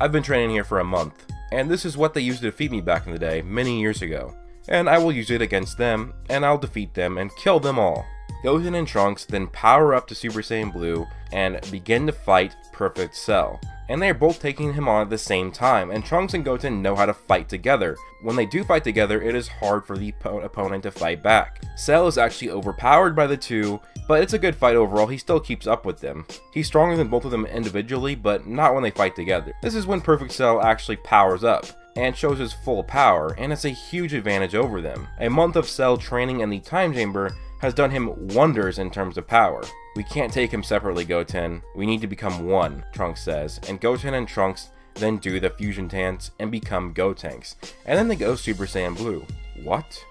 I've been training here for a month. And this is what they used to defeat me back in the day, many years ago. And I will use it against them, and I'll defeat them and kill them all. Goten and Trunks then power up to Super Saiyan Blue and begin to fight Perfect Cell. And they are both taking him on at the same time, and Trunks and Goten know how to fight together. When they do fight together, it is hard for the opponent to fight back. Cell is actually overpowered by the two, but it's a good fight overall. He still keeps up with them. He's stronger than both of them individually, but not when they fight together. This is when Perfect Cell actually powers up and shows his full power, and it's a huge advantage over them. A month of Cell training in the time chamber has done him wonders in terms of power. We can't take him separately, Goten. We need to become one, Trunks says, and Goten and Trunks then do the fusion dance and become Gotenks, and then they go Super Saiyan Blue. What?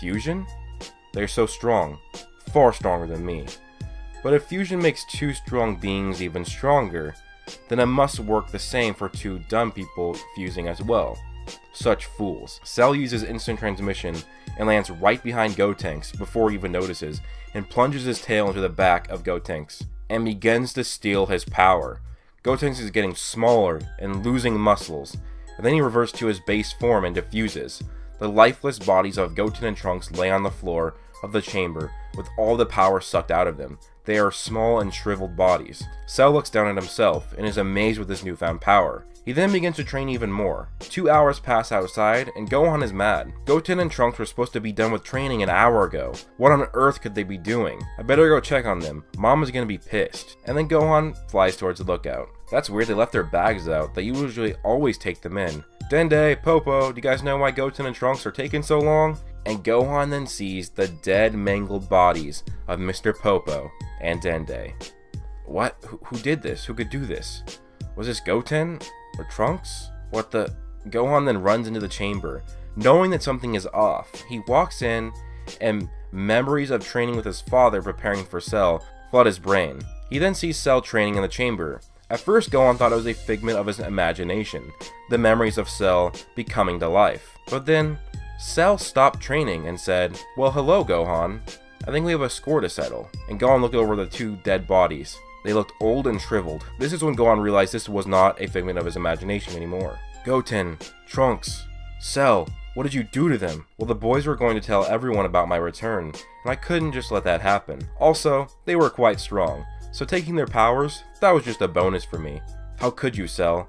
Fusion? They're so strong. Far stronger than me. But if fusion makes two strong beings even stronger, then it must work the same for two dumb people fusing as well. Such fools. Cell uses instant transmission and lands right behind Gotenks before he even notices, and plunges his tail into the back of Gotenks, and begins to steal his power. Gotenks is getting smaller and losing muscles, and then he reverts to his base form and diffuses. The lifeless bodies of Goten and Trunks lay on the floor of the chamber with all the power sucked out of them. They are small and shriveled bodies. Cell looks down at himself and is amazed with his newfound power. He then begins to train even more. 2 hours pass outside and Gohan is mad. Goten and Trunks were supposed to be done with training an hour ago. What on earth could they be doing? I better go check on them. Mom is gonna be pissed. And then Gohan flies towards the lookout. That's weird, they left their bags out. They usually always take them in. Dende, Popo, do you guys know why Goten and Trunks are taking so long? And Gohan then sees the dead, mangled bodies of Mr. Popo and Dende. What? Who did this? Who could do this? Was this Goten? Or Trunks? What the? Gohan then runs into the chamber, knowing that something is off. He walks in, and memories of training with his father preparing for Cell flood his brain. He then sees Cell training in the chamber. At first, Gohan thought it was a figment of his imagination, the memories of Cell becoming to life. But then, Cell stopped training and said, "Well, hello, Gohan. I think we have a score to settle." And Gohan looked over the two dead bodies. They looked old and shriveled. This is when Gohan realized this was not a figment of his imagination anymore. Goten, Trunks, Cell, what did you do to them? Well, the boys were going to tell everyone about my return, and I couldn't just let that happen. Also, they were quite strong, so taking their powers, that was just a bonus for me. How could you, Cell?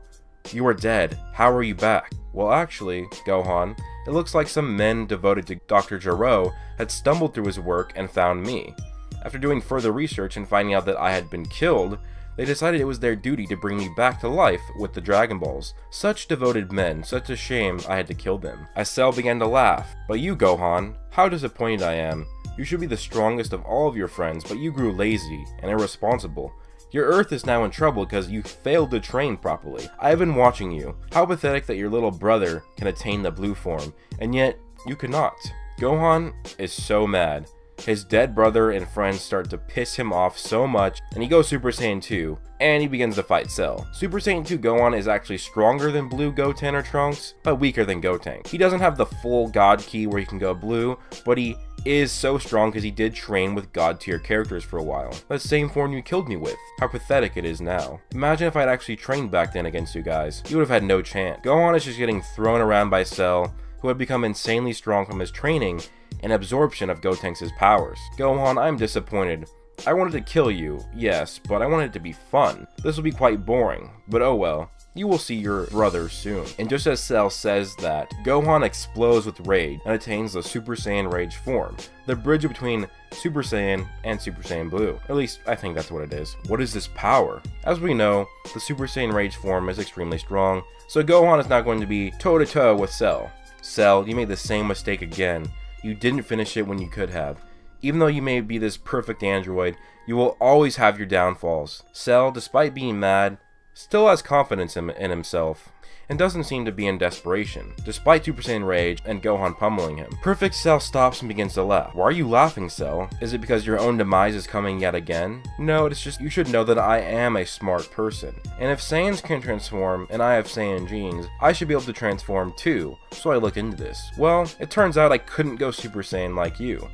You are dead. How are you back? Well, actually, Gohan, it looks like some men devoted to Dr. Gero had stumbled through his work and found me. After doing further research and finding out that I had been killed, they decided it was their duty to bring me back to life with the Dragon Balls. Such devoted men, such a shame I had to kill them. As Cell began to laugh, but you, Gohan, how disappointed I am. You should be the strongest of all of your friends, but you grew lazy and irresponsible. Your Earth is now in trouble because you failed to train properly. I have been watching you. How pathetic that your little brother can attain the blue form, and yet you cannot. Gohan is so mad. His dead brother and friends start to piss him off so much, and he goes Super Saiyan 2, and he begins to fight Cell. Super Saiyan 2 Gohan is actually stronger than Blue Goten or Trunks, but weaker than Goten. He doesn't have the full God Ki where he can go blue, but he is so strong because he did train with God tier characters for a while. The same form you killed me with. How pathetic it is now. Imagine if I'd actually trained back then against you guys. You would have had no chance. Gohan is just getting thrown around by Cell, who had become insanely strong from his training and absorption of Gotenks' powers. Gohan, I'm disappointed. I wanted to kill you, yes, but I wanted it to be fun. This will be quite boring, but oh well. You will see your brother soon. And just as Cell says that, Gohan explodes with rage and attains the Super Saiyan Rage form, the bridge between Super Saiyan and Super Saiyan Blue. At least, I think that's what it is. What is this power? As we know, the Super Saiyan Rage form is extremely strong, so Gohan is not going to be toe-to-toe with Cell. Cell, you made the same mistake again. You didn't finish it when you could have. Even though you may be this perfect android, you will always have your downfalls. Cell, despite being mad, still has confidence in himself and doesn't seem to be in desperation, despite Super Saiyan Rage and Gohan pummeling him. Perfect Cell stops and begins to laugh. Why are you laughing, Cell? Is it because your own demise is coming yet again? No, it's just you should know that I am a smart person. And if Saiyans can transform, and I have Saiyan genes, I should be able to transform too, so I looked into this. Well, it turns out I couldn't go Super Saiyan like you,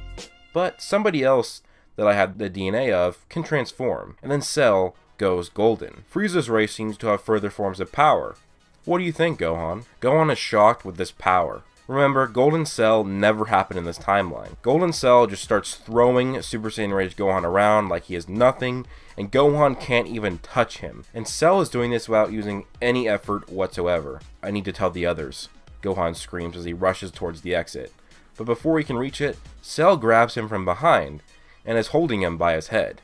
but somebody else that I had the DNA of can transform. And then Cell goes golden. Frieza's race seems to have further forms of power. What do you think, Gohan? Gohan is shocked with this power. Remember, Golden Cell never happened in this timeline. Golden Cell just starts throwing Super Saiyan Rage Gohan around like he is nothing, and Gohan can't even touch him. And Cell is doing this without using any effort whatsoever. I need to tell the others, Gohan screams as he rushes towards the exit. But before he can reach it, Cell grabs him from behind and is holding him by his head.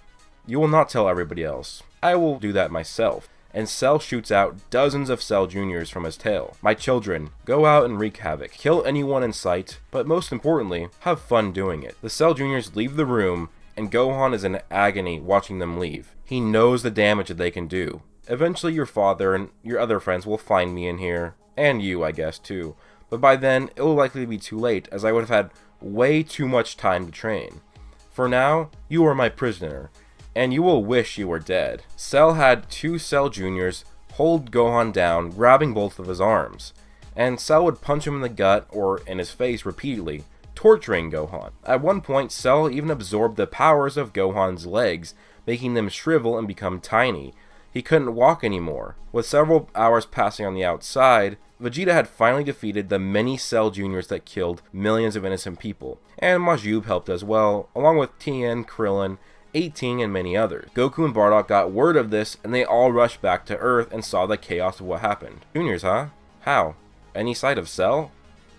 You will not tell everybody else. I will do that myself. and Cell shoots out dozens of Cell Juniors from his tail. My children, go out and wreak havoc, kill anyone in sight, but most importantly, have fun doing it. The Cell Juniors leave the room, and Gohan is in agony watching them leave. He knows the damage that they can do. Eventually your father and your other friends will find me in here, and you, I guess, too. But by then, it will likely be too late, as I would have had way too much time to train. For now, you are my prisoner, and you will wish you were dead. Cell had two Cell Juniors hold Gohan down, grabbing both of his arms, and Cell would punch him in the gut or in his face repeatedly, torturing Gohan. At one point, Cell even absorbed the powers of Gohan's legs, making them shrivel and become tiny. He couldn't walk anymore. With several hours passing on the outside, Vegeta had finally defeated the many Cell Juniors that killed millions of innocent people, and Majuub helped as well, along with Tien, Krillin, 18, and many others. Goku and Bardock got word of this, and they all rushed back to Earth and saw the chaos of what happened. Juniors, huh? How? Any sight of Cell?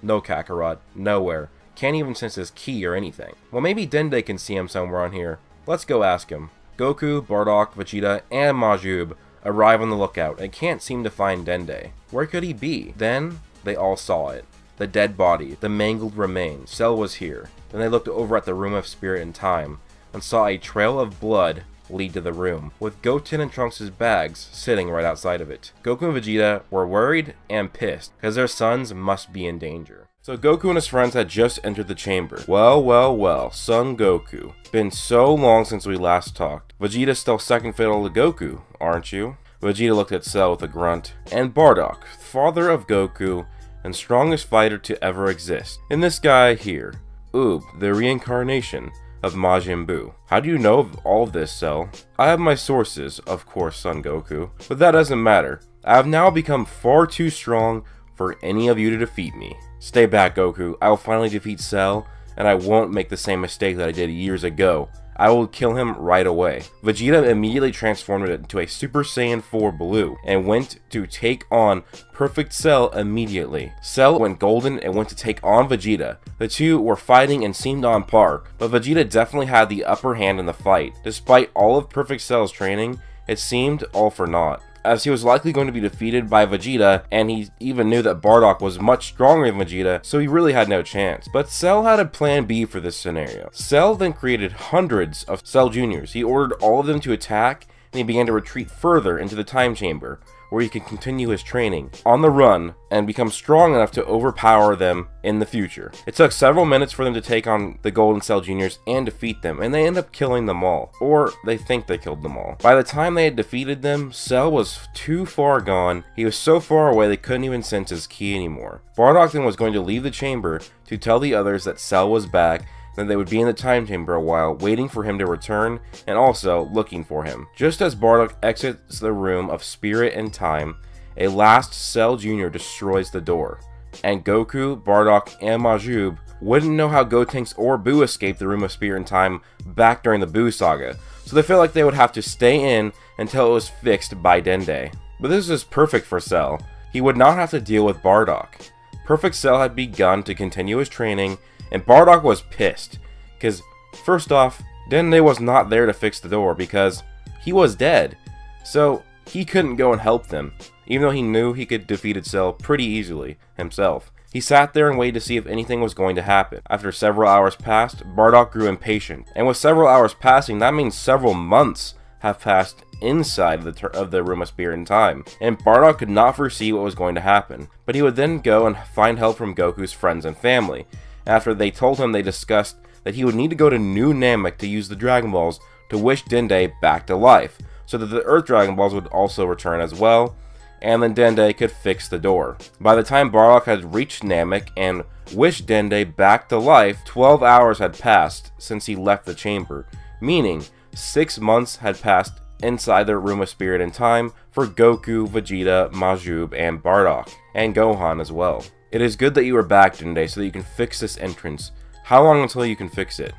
No, Kakarot. Nowhere. Can't even sense his ki or anything. Well, maybe Dende can see him somewhere on here. Let's go ask him. Goku, Bardock, Vegeta, and Majuub arrive on the lookout and can't seem to find Dende. Where could he be? Then, they all saw it. The dead body, the mangled remains. Cell was here. Then they looked over at the Room of Spirit and Time and saw a trail of blood lead to the room, with Goten and Trunks' bags sitting right outside of it. Goku and Vegeta were worried and pissed, because their sons must be in danger. So Goku and his friends had just entered the chamber. Well, well, well, son Goku. Been so long since we last talked. Vegeta's still second fiddle to Goku, aren't you? Vegeta looked at Cell with a grunt. And Bardock, father of Goku, and strongest fighter to ever exist. And this guy here, Oob, the reincarnation of Majin Buu. How do you know of all of this, Cell? I have my sources, of course, son Goku. But that doesn't matter. I have now become far too strong for any of you to defeat me. Stay back, Goku. I will finally defeat Cell, and I won't make the same mistake that I did years ago. I will kill him right away. Vegeta immediately transformed it into a Super Saiyan 4 Blue, and went to take on Perfect Cell immediately. Cell went golden and went to take on Vegeta. The two were fighting and seemed on par, but Vegeta definitely had the upper hand in the fight. Despite all of Perfect Cell's training, it seemed all for naught, as he was likely going to be defeated by Vegeta, and he even knew that Bardock was much stronger than Vegeta, so he really had no chance. But Cell had a plan B for this scenario. Cell then created hundreds of Cell Juniors. He ordered all of them to attack, and he began to retreat further into the time chamber, where he could continue his training on the run and become strong enough to overpower them in the future. It took several minutes for them to take on the Golden Cell Juniors and defeat them, and they end up killing them all, or they think they killed them all. By the time they had defeated them, Cell was too far gone. He was so far away they couldn't even sense his ki anymore. Bardock then was going to leave the chamber to tell the others that Cell was back, that they would be in the time chamber a while, waiting for him to return, and also looking for him. Just as Bardock exits the Room of Spirit and Time, a last Cell Junior destroys the door, and Goku, Bardock, and Majuub wouldn't know how Gotenks or Buu escaped the Room of Spirit and Time back during the Buu saga, so they felt like they would have to stay in until it was fixed by Dende. But this is perfect for Cell. He would not have to deal with Bardock. Perfect Cell had begun to continue his training, and Bardock was pissed, because first off, Dende was not there to fix the door because he was dead, so he couldn't go and help them, even though he knew he could defeat Cell pretty easily himself. He sat there and waited to see if anything was going to happen. After several hours passed, Bardock grew impatient, and with several hours passing, that means several months have passed inside of the Room of Spirit and Time, and Bardock could not foresee what was going to happen, but he would then go and find help from Goku's friends and family. After they told him, they discussed that he would need to go to New Namek to use the Dragon Balls to wish Dende back to life, so that the Earth Dragon Balls would also return as well, and then Dende could fix the door. By the time Bardock had reached Namek and wished Dende back to life, 12 hours had passed since he left the chamber, meaning 6 months had passed inside the Room of Spirit and Time for Goku, Vegeta, Majuub, and Bardock, and Gohan as well. It is good that you are back, Dende, so that you can fix this entrance. How long until you can fix it?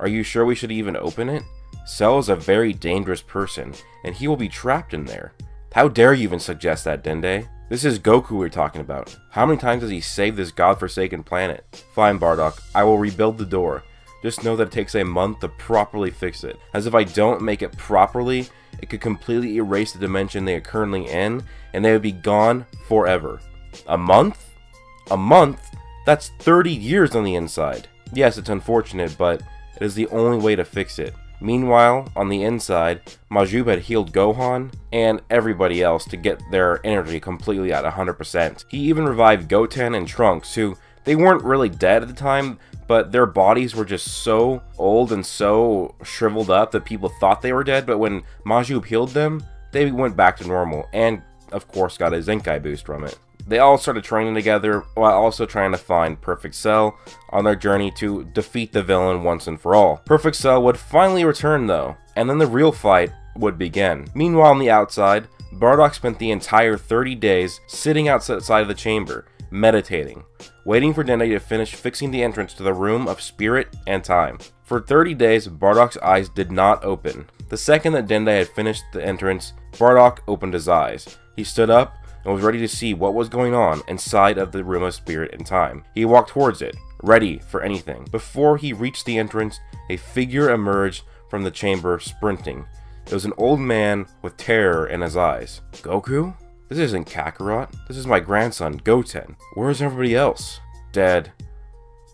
Are you sure we should even open it? Cell is a very dangerous person, and he will be trapped in there. How dare you even suggest that, Dende? This is Goku we're talking about. How many times has he saved this godforsaken planet? Fine, Bardock, I will rebuild the door. Just know that it takes a month to properly fix it, as if I don't make it properly, it could completely erase the dimension they are currently in, and they would be gone forever. A month? A month? That's 30 years on the inside. Yes, it's unfortunate, but it is the only way to fix it. Meanwhile, on the inside, Majuub had healed Gohan and everybody else to get their energy completely at 100%. He even revived Goten and Trunks, who, they weren't really dead at the time, but their bodies were just so old and so shriveled up that people thought they were dead, but when Majuub healed them, they went back to normal, and of course got a Zenkai boost from it. They all started training together while also trying to find Perfect Cell on their journey to defeat the villain once and for all. Perfect Cell would finally return though, and then the real fight would begin. Meanwhile on the outside, Bardock spent the entire 30 days sitting outside of the chamber, meditating, waiting for Dende to finish fixing the entrance to the Room of Spirit and Time. For 30 days, Bardock's eyes did not open. The second that Dende had finished the entrance, Bardock opened his eyes. He stood up and was ready to see what was going on inside of the Room of Spirit and Time. He walked towards it, ready for anything. Before he reached the entrance, a figure emerged from the chamber sprinting. It was an old man with terror in his eyes. Goku? This isn't Kakarot. This is my grandson, Goten. Where's everybody else? Dead.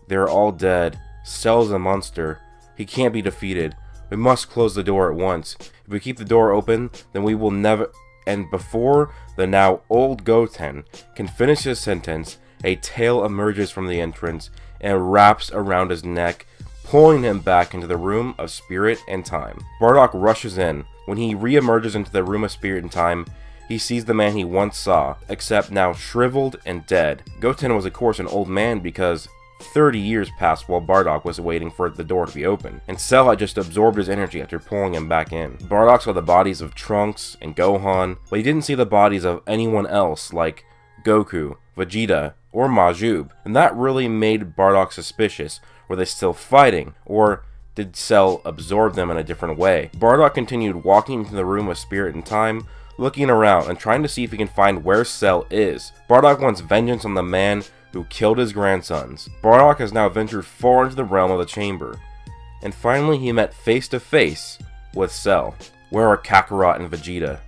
They're all dead. Cell's a monster. He can't be defeated. We must close the door at once. If we keep the door open, then we will never... And before the now old Goten can finish his sentence, a tail emerges from the entrance and wraps around his neck, pulling him back into the Room of Spirit and Time. Bardock rushes in. When he re-emerges into the Room of Spirit and Time, he sees the man he once saw, except now shriveled and dead. Goten was of course an old man because 30 years passed while Bardock was waiting for the door to be opened, and Cell had just absorbed his energy after pulling him back in. Bardock saw the bodies of Trunks and Gohan, but he didn't see the bodies of anyone else like Goku, Vegeta, or Majuub, and that really made Bardock suspicious. Were they still fighting, or did Cell absorb them in a different way? Bardock continued walking into the Room of Spirit and Time, looking around and trying to see if he can find where Cell is. Bardock wants vengeance on the man who killed his grandsons. Bardock has now ventured far into the realm of the chamber, and finally he met face to face with Cell. Where are Kakarot and Vegeta?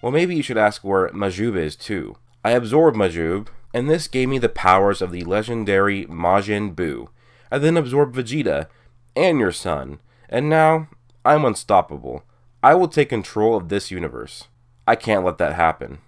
Well, maybe you should ask where Majuub is too. I absorbed Majuub, and this gave me the powers of the legendary Majin Buu. I then absorbed Vegeta and your son, and now I'm unstoppable. I will take control of this universe. I can't let that happen.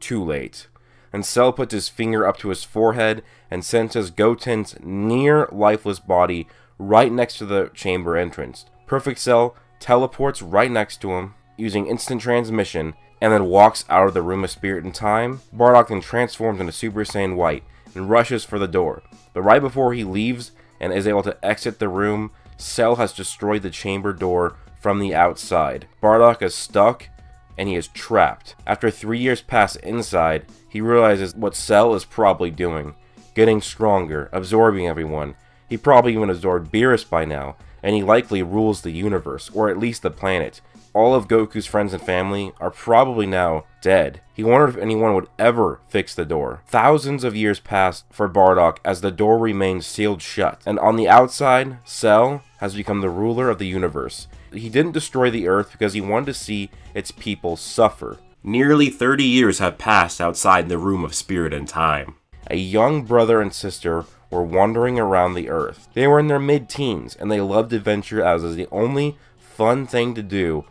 Too late. And Cell puts his finger up to his forehead and senses Goten's near lifeless body right next to the chamber entrance. Perfect Cell teleports right next to him using instant transmission and then walks out of the Room of Spirit and Time. Bardock then transforms into Super Saiyan White and rushes for the door. But right before he leaves and is able to exit the room, Cell has destroyed the chamber door from the outside. Bardock is stuck and he is trapped. After 3 years pass inside, he realizes what Cell is probably doing, getting stronger, absorbing everyone. He probably even absorbed Beerus by now, and he likely rules the universe, or at least the planet. All of Goku's friends and family are probably now dead. He wondered if anyone would ever fix the door. Thousands of years passed for Bardock as the door remained sealed shut, and on the outside, Cell has become the ruler of the universe. He didn't destroy the Earth because he wanted to see its people suffer. Nearly 30 years have passed outside the Room of Spirit and Time. A young brother and sister were wandering around the Earth. They were in their mid-teens, and they loved adventure as is the only fun thing to do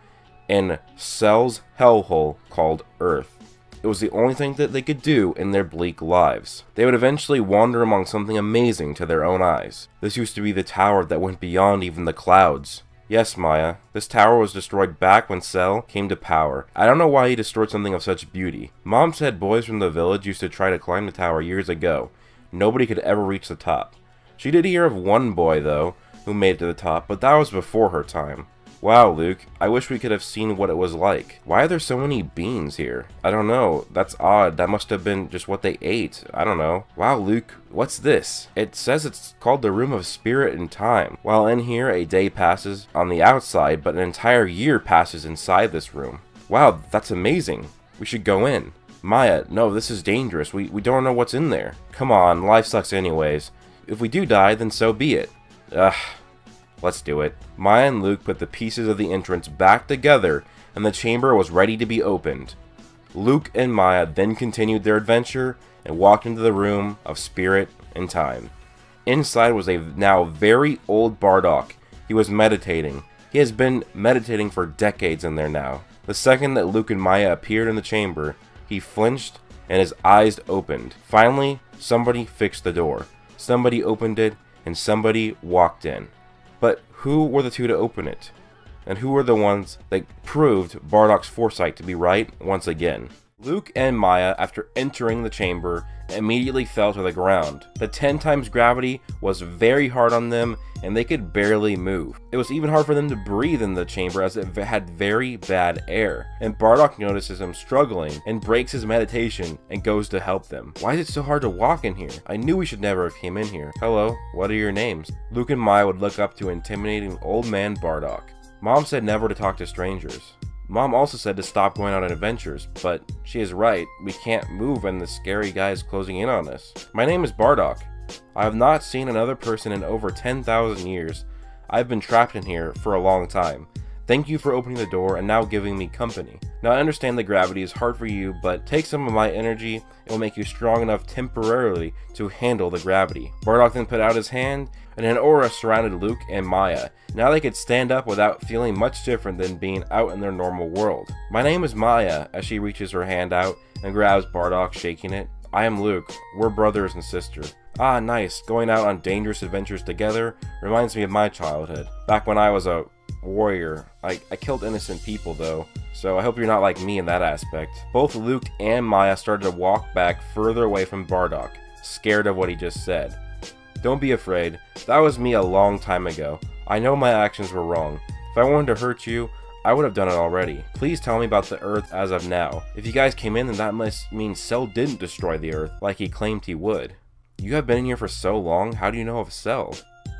in Cell's hellhole called Earth. It was the only thing that they could do in their bleak lives. They would eventually wander among something amazing to their own eyes. This used to be the tower that went beyond even the clouds. Yes, Maya, this tower was destroyed back when Cell came to power. I don't know why he destroyed something of such beauty. Mom said boys from the village used to try to climb the tower years ago. Nobody could ever reach the top. She did hear of one boy, though, who made it to the top, but that was before her time. Wow, Luke, I wish we could have seen what it was like. Why are there so many beans here? I don't know, that's odd, that must have been just what they ate, I don't know. Wow, Luke, what's this? It says it's called the Room of Spirit and Time. While in here, a day passes on the outside, but an entire year passes inside this room. Wow, that's amazing, we should go in. Maya, no, this is dangerous, we don't know what's in there. Come on, life sucks anyways. If we do die, then so be it. Ugh. Let's do it. Maya and Luke put the pieces of the entrance back together, and the chamber was ready to be opened. Luke and Maya then continued their adventure and walked into the room of spirit and time. Inside was a now very old Bardock. He was meditating. He has been meditating for decades in there now. The second that Luke and Maya appeared in the chamber, he flinched and his eyes opened. Finally, somebody fixed the door. Somebody opened it and somebody walked in. But who were the two to open it? And who were the ones that proved Bardock's foresight to be right once again? Luke and Maya, after entering the chamber, immediately fell to the ground. The 10 times gravity was very hard on them, and they could barely move. It was even hard for them to breathe in the chamber as it had very bad air. And Bardock notices him struggling and breaks his meditation and goes to help them. Why is it so hard to walk in here? I knew we should never have came in here. Hello, what are your names? Luke and Maya would look up to intimidating old man Bardock. Mom said never to talk to strangers. Mom also said to stop going on adventures, but she is right, we can't move when the scary guy is closing in on us. My name is Bardock. I have not seen another person in over 10,000 years. I've been trapped in here for a long time. Thank you for opening the door and now giving me company. Now I understand that gravity is hard for you, but take some of my energy, it will make you strong enough temporarily to handle the gravity. Bardock then put out his hand, and an aura surrounded Luke and Maya. Now they could stand up without feeling much different than being out in their normal world. My name is Maya, as she reaches her hand out and grabs Bardock, shaking it. I am Luke, we're brothers and sister. Ah, nice, going out on dangerous adventures together reminds me of my childhood, back when I was a warrior. I killed innocent people though, so I hope you're not like me in that aspect. Both Luke and Maya started to walk back further away from Bardock, scared of what he just said. Don't be afraid, that was me a long time ago. I know my actions were wrong. If I wanted to hurt you, I would have done it already. Please tell me about the Earth as of now. If you guys came in, then that must mean Cell didn't destroy the Earth like he claimed he would. You have been in here for so long, how do you know of Cell?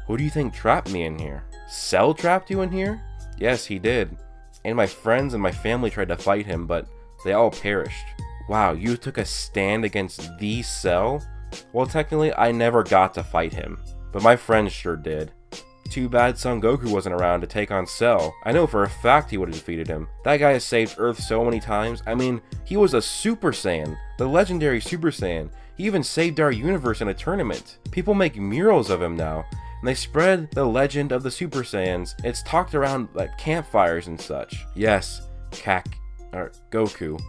Who do you think trapped me in here? Cell trapped you in here? Yes, he did. And my friends and my family tried to fight him, but they all perished. Wow, you took a stand against the Cell? Well, technically, I never got to fight him, but my friends sure did. Too bad Son Goku wasn't around to take on Cell. I know for a fact he would have defeated him. That guy has saved Earth so many times. I mean, he was a Super Saiyan, the legendary Super Saiyan. He even saved our universe in a tournament. People make murals of him now. And they spread the legend of the Super Saiyans. It's talked around like campfires and such. Yes, Goku.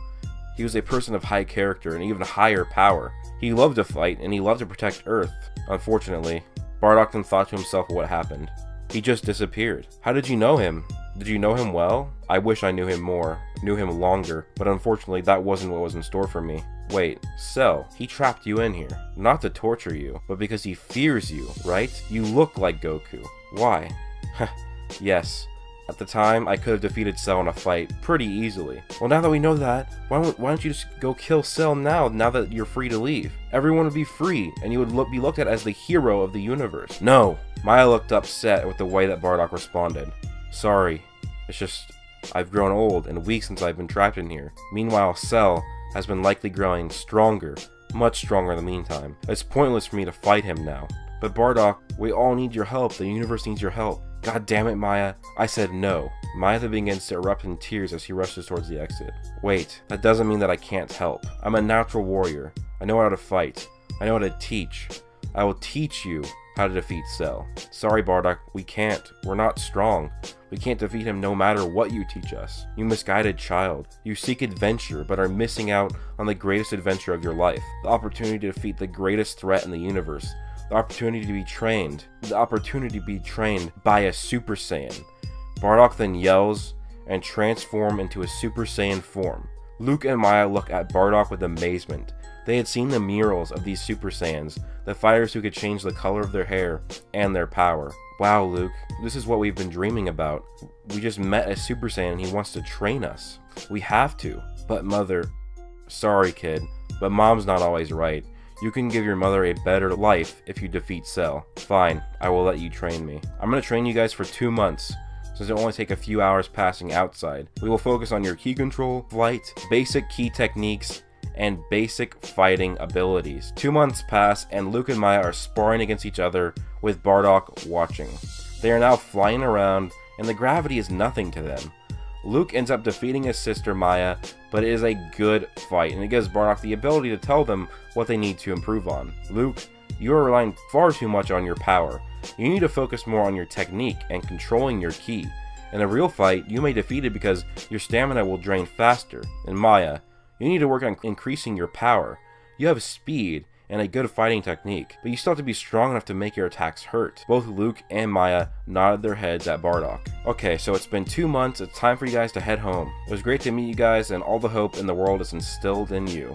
He was a person of high character and even higher power. He loved to fight and he loved to protect Earth. Unfortunately, Bardock then thought to himself what happened. He just disappeared. How did you know him? Did you know him well? I wish I knew him more, knew him longer, but unfortunately that wasn't what was in store for me. Wait, Cell, he trapped you in here, not to torture you, but because he fears you, right? You look like Goku. Why? Yes. At the time, I could have defeated Cell in a fight pretty easily. Well, now that we know that, why don't you just go kill Cell now that you're free to leave? Everyone would be free, and you would be looked at as the hero of the universe. No! Maya looked upset with the way that Bardock responded. Sorry, it's just, I've grown old and weak since I've been trapped in here. Meanwhile, Cell has been likely growing stronger, much stronger in the meantime. It's pointless for me to fight him now. But Bardock, we all need your help, the universe needs your help. God damn it, Maya, I said no. Maya then begins to erupt in tears as she rushes towards the exit. Wait, that doesn't mean that I can't help. I'm a natural warrior. I know how to fight. I know how to teach. I will teach you how to defeat Cell. Sorry, Bardock, we can't. We're not strong. We can't defeat him no matter what you teach us. You misguided child. You seek adventure, but are missing out on the greatest adventure of your life. The opportunity to defeat the greatest threat in the universe. The opportunity to be trained. The opportunity to be trained by a Super Saiyan. Bardock then yells and transforms into a Super Saiyan form. Luke and Maya look at Bardock with amazement. They had seen the murals of these Super Saiyans, the fighters who could change the color of their hair and their power. Wow, Luke, this is what we've been dreaming about. We just met a Super Saiyan and he wants to train us. We have to. But mother, sorry kid, but mom's not always right. You can give your mother a better life if you defeat Cell. Fine, I will let you train me. I'm gonna train you guys for 2 months, since it only take a few hours passing outside. We will focus on your ki control, flight, basic ki techniques, and basic fighting abilities. 2 months pass and Luke and Maya are sparring against each other with Bardock watching. They are now flying around, and the gravity is nothing to them. Luke ends up defeating his sister Maya, but it is a good fight, and it gives Bardock the ability to tell them what they need to improve on. Luke, you are relying far too much on your power. You need to focus more on your technique and controlling your ki. In a real fight, you may defeat it because your stamina will drain faster. And Maya, you need to work on increasing your power. You have speed and a good fighting technique, but you still have to be strong enough to make your attacks hurt. Both Luke and Maya nodded their heads at Bardock. Okay, so it's been 2 months, it's time for you guys to head home. It was great to meet you guys, and all the hope in the world is instilled in you.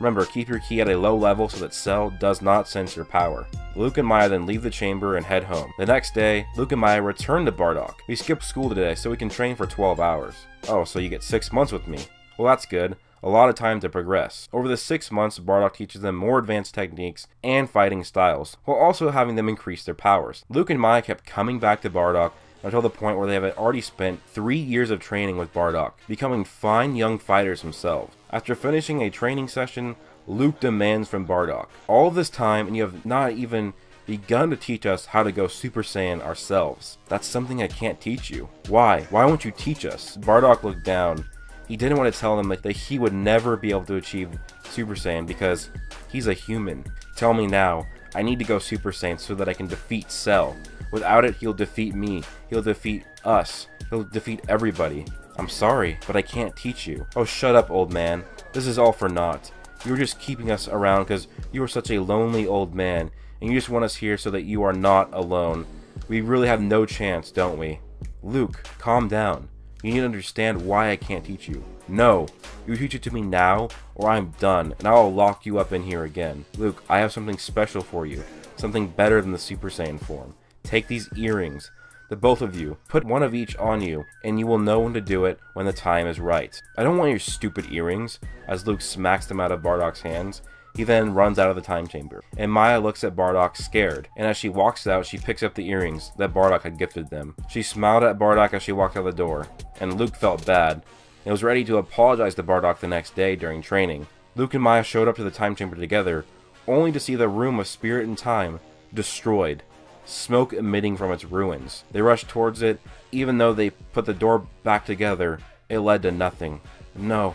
Remember, keep your ki at a low level so that Cell does not sense your power. Luke and Maya then leave the chamber and head home. The next day, Luke and Maya return to Bardock. We skipped school today so we can train for 12 hours. Oh, so you get 6 months with me. Well, that's good. A lot of time to progress. Over the 6 months, Bardock teaches them more advanced techniques and fighting styles, while also having them increase their powers. Luke and Maya kept coming back to Bardock until the point where they have already spent 3 years of training with Bardock, becoming fine young fighters themselves. After finishing a training session, Luke demands from Bardock, all this time and you have not even begun to teach us how to go Super Saiyan ourselves. That's something I can't teach you. Why? Why won't you teach us? Bardock looked down. He didn't want to tell them that he would never be able to achieve Super Saiyan because he's a human. Tell me now, I need to go Super Saiyan so that I can defeat Cell. Without it, he'll defeat me, he'll defeat us, he'll defeat everybody. I'm sorry, but I can't teach you. Oh, shut up, old man. This is all for naught. You were just keeping us around because you were such a lonely old man, and you just want us here so that you are not alone. We really have no chance, don't we? Luke, calm down. You need to understand why I can't teach you. No, you teach it to me now, or I'm done, and I'll lock you up in here again. Luke, I have something special for you, something better than the Super Saiyan form. Take these earrings, the both of you, put one of each on you, and you will know when to do it when the time is right. I don't want your stupid earrings, as Luke smacks them out of Bardock's hands. He then runs out of the time chamber, and Maya looks at Bardock scared, and as she walks out, she picks up the earrings that Bardock had gifted them. She smiled at Bardock as she walked out the door, and Luke felt bad, and was ready to apologize to Bardock the next day during training. Luke and Maya showed up to the time chamber together, only to see the room of Spirit and Time destroyed, smoke emitting from its ruins. They rushed towards it, even though they put the door back together, it led to nothing. No,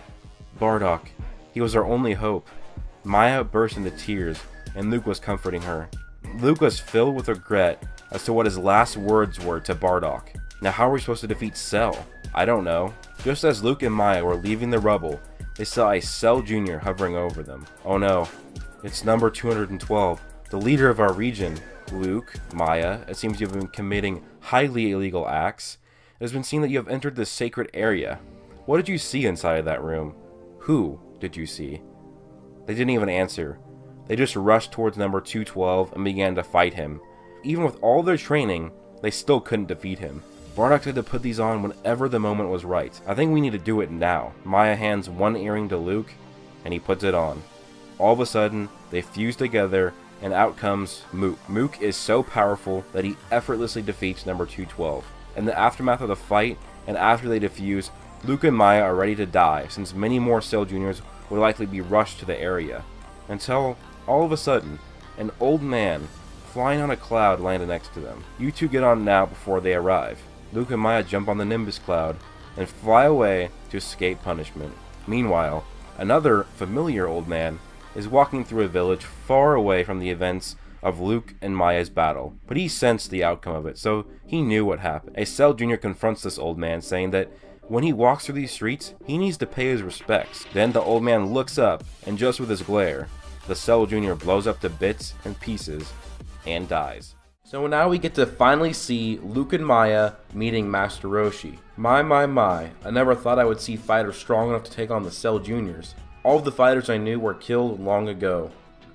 Bardock, he was our only hope. Maya burst into tears, and Luke was comforting her. Luke was filled with regret as to what his last words were to Bardock. Now how are we supposed to defeat Cell? I don't know. Just as Luke and Maya were leaving the rubble, they saw a Cell Jr. hovering over them. Oh no, it's number 212, the leader of our region. Luke, Maya, it seems you have been committing highly illegal acts. It has been seen that you have entered this sacred area. What did you see inside of that room? Who did you see? They didn't even answer. They just rushed towards number 212 and began to fight him. Even with all their training, they still couldn't defeat him. Bardock had to put these on whenever the moment was right. I think we need to do it now. Maya hands one earring to Luke, and he puts it on. All of a sudden, they fuse together, and out comes Mook. Mook is so powerful that he effortlessly defeats number 212. In the aftermath of the fight, and after they defuse, Luke and Maya are ready to die, since many more Cell Juniors would likely be rushed to the area, until, all of a sudden, an old man flying on a cloud landed next to them. You two get on now before they arrive. Luke and Maya jump on the Nimbus cloud and fly away to escape punishment. Meanwhile, another familiar old man is walking through a village far away from the events of Luke and Maya's battle, but he sensed the outcome of it, so he knew what happened. A Cell Jr. confronts this old man, saying that when he walks through these streets, he needs to pay his respects. Then the old man looks up, and just with his glare, the Cell Jr. blows up to bits and pieces and dies. So now we get to finally see Luke and Maya meeting Master Roshi. My, I never thought I would see fighters strong enough to take on the Cell Juniors. All of the fighters I knew were killed long ago.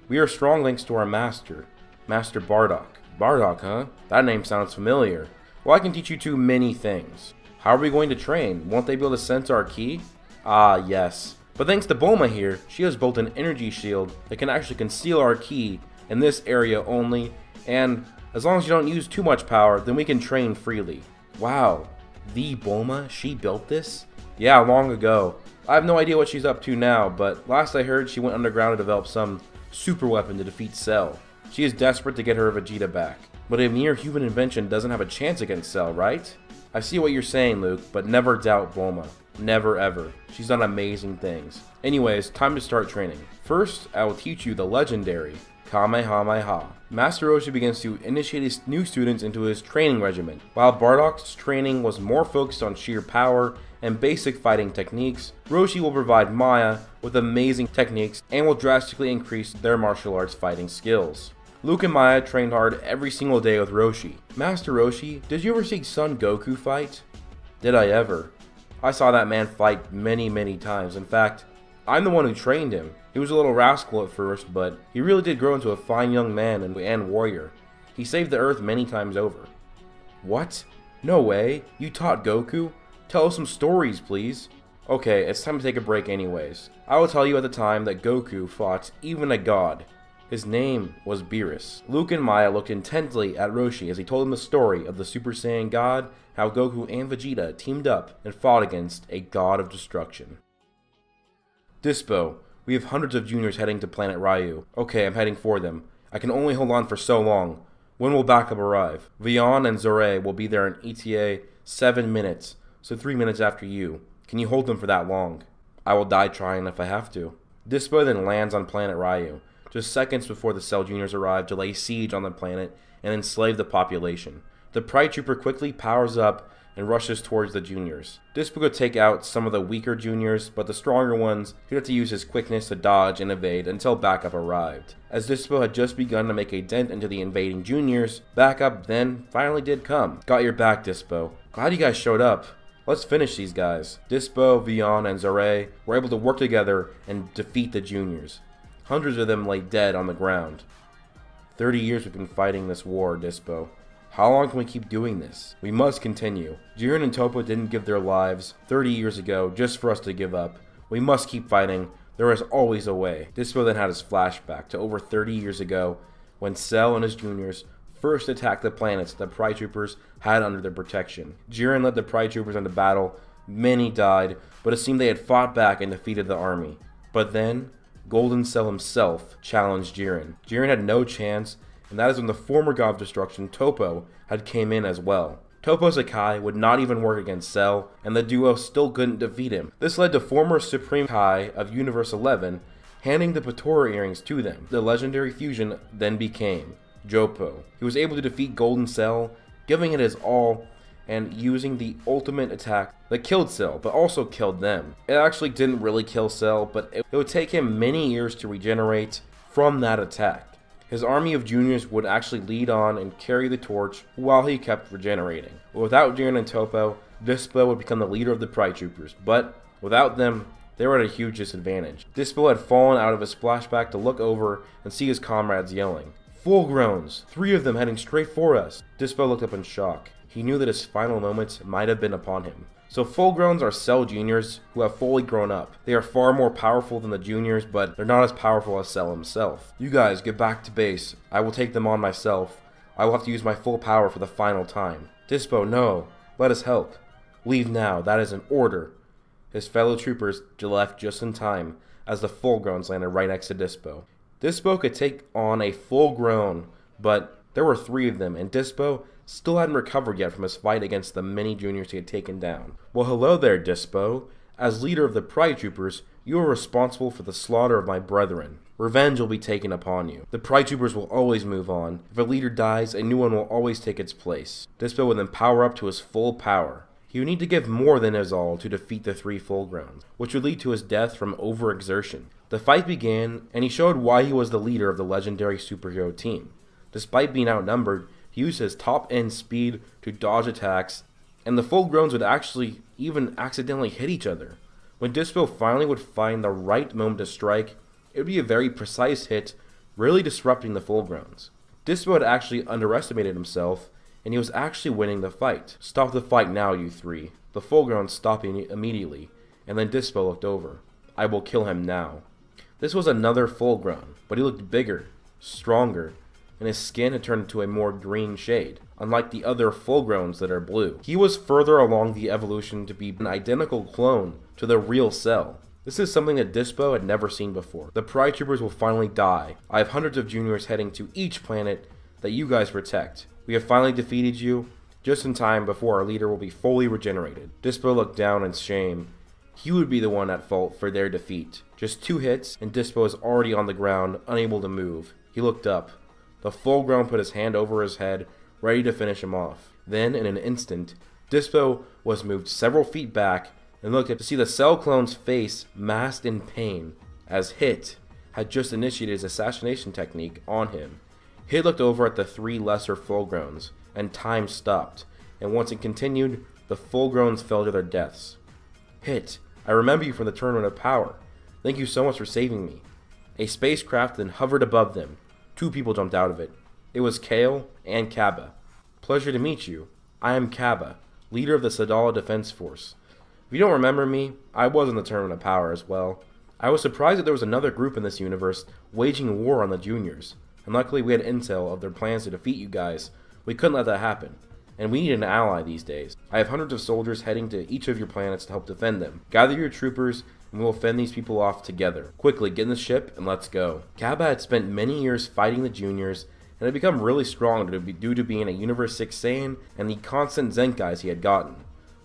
We are strong thanks to our master, Master Bardock. Bardock, huh? That name sounds familiar. Well, I can teach you two many things. How are we going to train? Won't they be able to sense our ki? Ah, yes. But thanks to Bulma here, she has built an energy shield that can actually conceal our ki in this area only, and as long as you don't use too much power, then we can train freely. Wow, the Bulma, she built this? Yeah, long ago. I have no idea what she's up to now, but last I heard she went underground to develop some super weapon to defeat Cell. She is desperate to get her Vegeta back. but a mere human invention doesn't have a chance against Cell, right? I see what you're saying, Luke, but never doubt Bulma. Never ever. She's done amazing things. Anyways, time to start training. First, I will teach you the legendary Kamehameha. Master Roshi begins to initiate his new students into his training regimen. While Bardock's training was more focused on sheer power and basic fighting techniques, Roshi will provide Maya with amazing techniques and will drastically increase their martial arts fighting skills. Luke and Maya trained hard every single day with Roshi. Master Roshi, did you ever see Son Goku fight? Did I ever? I saw that man fight many, many times. In fact, I'm the one who trained him. He was a little rascal at first, but he really did grow into a fine young man and warrior. He saved the earth many times over. What? No way. You taught Goku? Tell us some stories, please. Okay, it's time to take a break anyways. I will tell you at the time that Goku fought even a god. His name was Beerus. Luke and Maya looked intently at Roshi as he told him the story of the Super Saiyan God, how Goku and Vegeta teamed up and fought against a god of destruction. Dyspo, we have hundreds of juniors heading to Planet Ryu. Okay, I'm heading for them. I can only hold on for so long. When will backup arrive? Vion and Zore will be there in ETA 7 minutes, so 3 minutes after you. Can you hold them for that long? I will die trying if I have to. Dyspo then lands on Planet Ryu, just seconds before the Cell Juniors arrive to lay siege on the planet and enslave the population. The Pride Trooper quickly powers up and rushes towards the Juniors. Dyspo could take out some of the weaker Juniors, but the stronger ones he'd have to use his quickness to dodge and evade until backup arrived. As Dyspo had just begun to make a dent into the invading Juniors, backup then finally did come. Got your back, Dyspo. Glad you guys showed up. Let's finish these guys. Dyspo, Vion, and Zare were able to work together and defeat the Juniors. Hundreds of them lay dead on the ground. 30 years we've been fighting this war, Dyspo. How long can we keep doing this? We must continue. Jiren and Toppo didn't give their lives 30 years ago just for us to give up. We must keep fighting. There is always a way. Dyspo then had his flashback to over 30 years ago when Cell and his juniors first attacked the planets the Pride Troopers had under their protection. Jiren led the Pride Troopers into battle. Many died, but it seemed they had fought back and defeated the army. But then Golden Cell himself challenged Jiren. Jiren had no chance, and that is when the former god of destruction, Toppo, had came in as well. Toppo Sakai would not even work against Cell, and the duo still couldn't defeat him. This led to former Supreme Kai of Universe 11 handing the Patora earrings to them. The legendary fusion then became Joppo. He was able to defeat Golden Cell, giving it his all, and using the ultimate attack that killed Cell, but also killed them. It actually didn't really kill Cell, but it would take him many years to regenerate from that attack. His army of juniors would actually lead on and carry the torch while he kept regenerating. Without Jiren and Toppo, Dyspo would become the leader of the Pride Troopers, but without them, they were at a huge disadvantage. Dyspo had fallen out of his flashback to look over and see his comrades yelling. Full groans, 3 of them heading straight for us. Dyspo looked up in shock. He knew that his final moments might have been upon him. So full-growns are Cell Juniors who have fully grown up. They are far more powerful than the Juniors, but they're not as powerful as Cell himself. You guys, get back to base. I will take them on myself. I will have to use my full power for the final time. Dyspo, no. Let us help. Leave now. That is an order. His fellow troopers left just in time as the full-growns landed right next to Dyspo. Dyspo could take on a full-grown, but there were 3 of them, and Dyspo still hadn't recovered yet from his fight against the many juniors he had taken down. Well, hello there, Dyspo. As leader of the Pride Troopers, you are responsible for the slaughter of my brethren. Revenge will be taken upon you. The Pride Troopers will always move on. If a leader dies, a new one will always take its place. Dyspo would then power up to his full power. He would need to give more than his all to defeat the 3 full-growns, which would lead to his death from overexertion. The fight began, and he showed why he was the leader of the legendary superhero team. Despite being outnumbered, he used his top-end speed to dodge attacks, and the full-growns would actually even accidentally hit each other. When Dyspo finally would find the right moment to strike, it would be a very precise hit, really disrupting the full-growns. Dyspo had actually underestimated himself, and he was actually winning the fight. Stop the fight now, you 3. The full-growns stopped immediately, and then Dyspo looked over. I will kill him now. This was another full-grown, but he looked bigger, stronger, and his skin had turned into a more green shade, unlike the other full-growns that are blue. He was further along the evolution to be an identical clone to the real Cell. This is something that Dyspo had never seen before. The Pride Troopers will finally die. I have hundreds of juniors heading to each planet, that you guys protect. We have finally defeated you, just in time before our leader will be fully regenerated. Dyspo looked down in shame. He would be the one at fault for their defeat. Just 2 hits, and Dyspo is already on the ground, unable to move. He looked up. The full grown put his hand over his head, ready to finish him off. Then, in an instant, Dyspo was moved several feet back and looked up to see the Cell clone's face masked in pain, as Hit had just initiated his assassination technique on him. Hit looked over at the 3 lesser full-growns, and time stopped, and once it continued, the full-growns fell to their deaths. Hit, I remember you from the Tournament of Power. Thank you so much for saving me. A spacecraft then hovered above them. 2 people jumped out of it. It was Kale and Cabba. Pleasure to meet you. I am Cabba, leader of the Sadala Defense Force. If you don't remember me, I was in the Tournament of Power as well. I was surprised that there was another group in this universe waging war on the juniors, and luckily we had intel of their plans to defeat you guys. We couldn't let that happen, and we need an ally these days. I have hundreds of soldiers heading to each of your planets to help defend them. Gather your troopers, and we will fend these people off together. Quickly, get in the ship, and let's go. Cabba had spent many years fighting the juniors, and had become really strong due to being a Universe 6 Saiyan and the constant Zenkais he had gotten.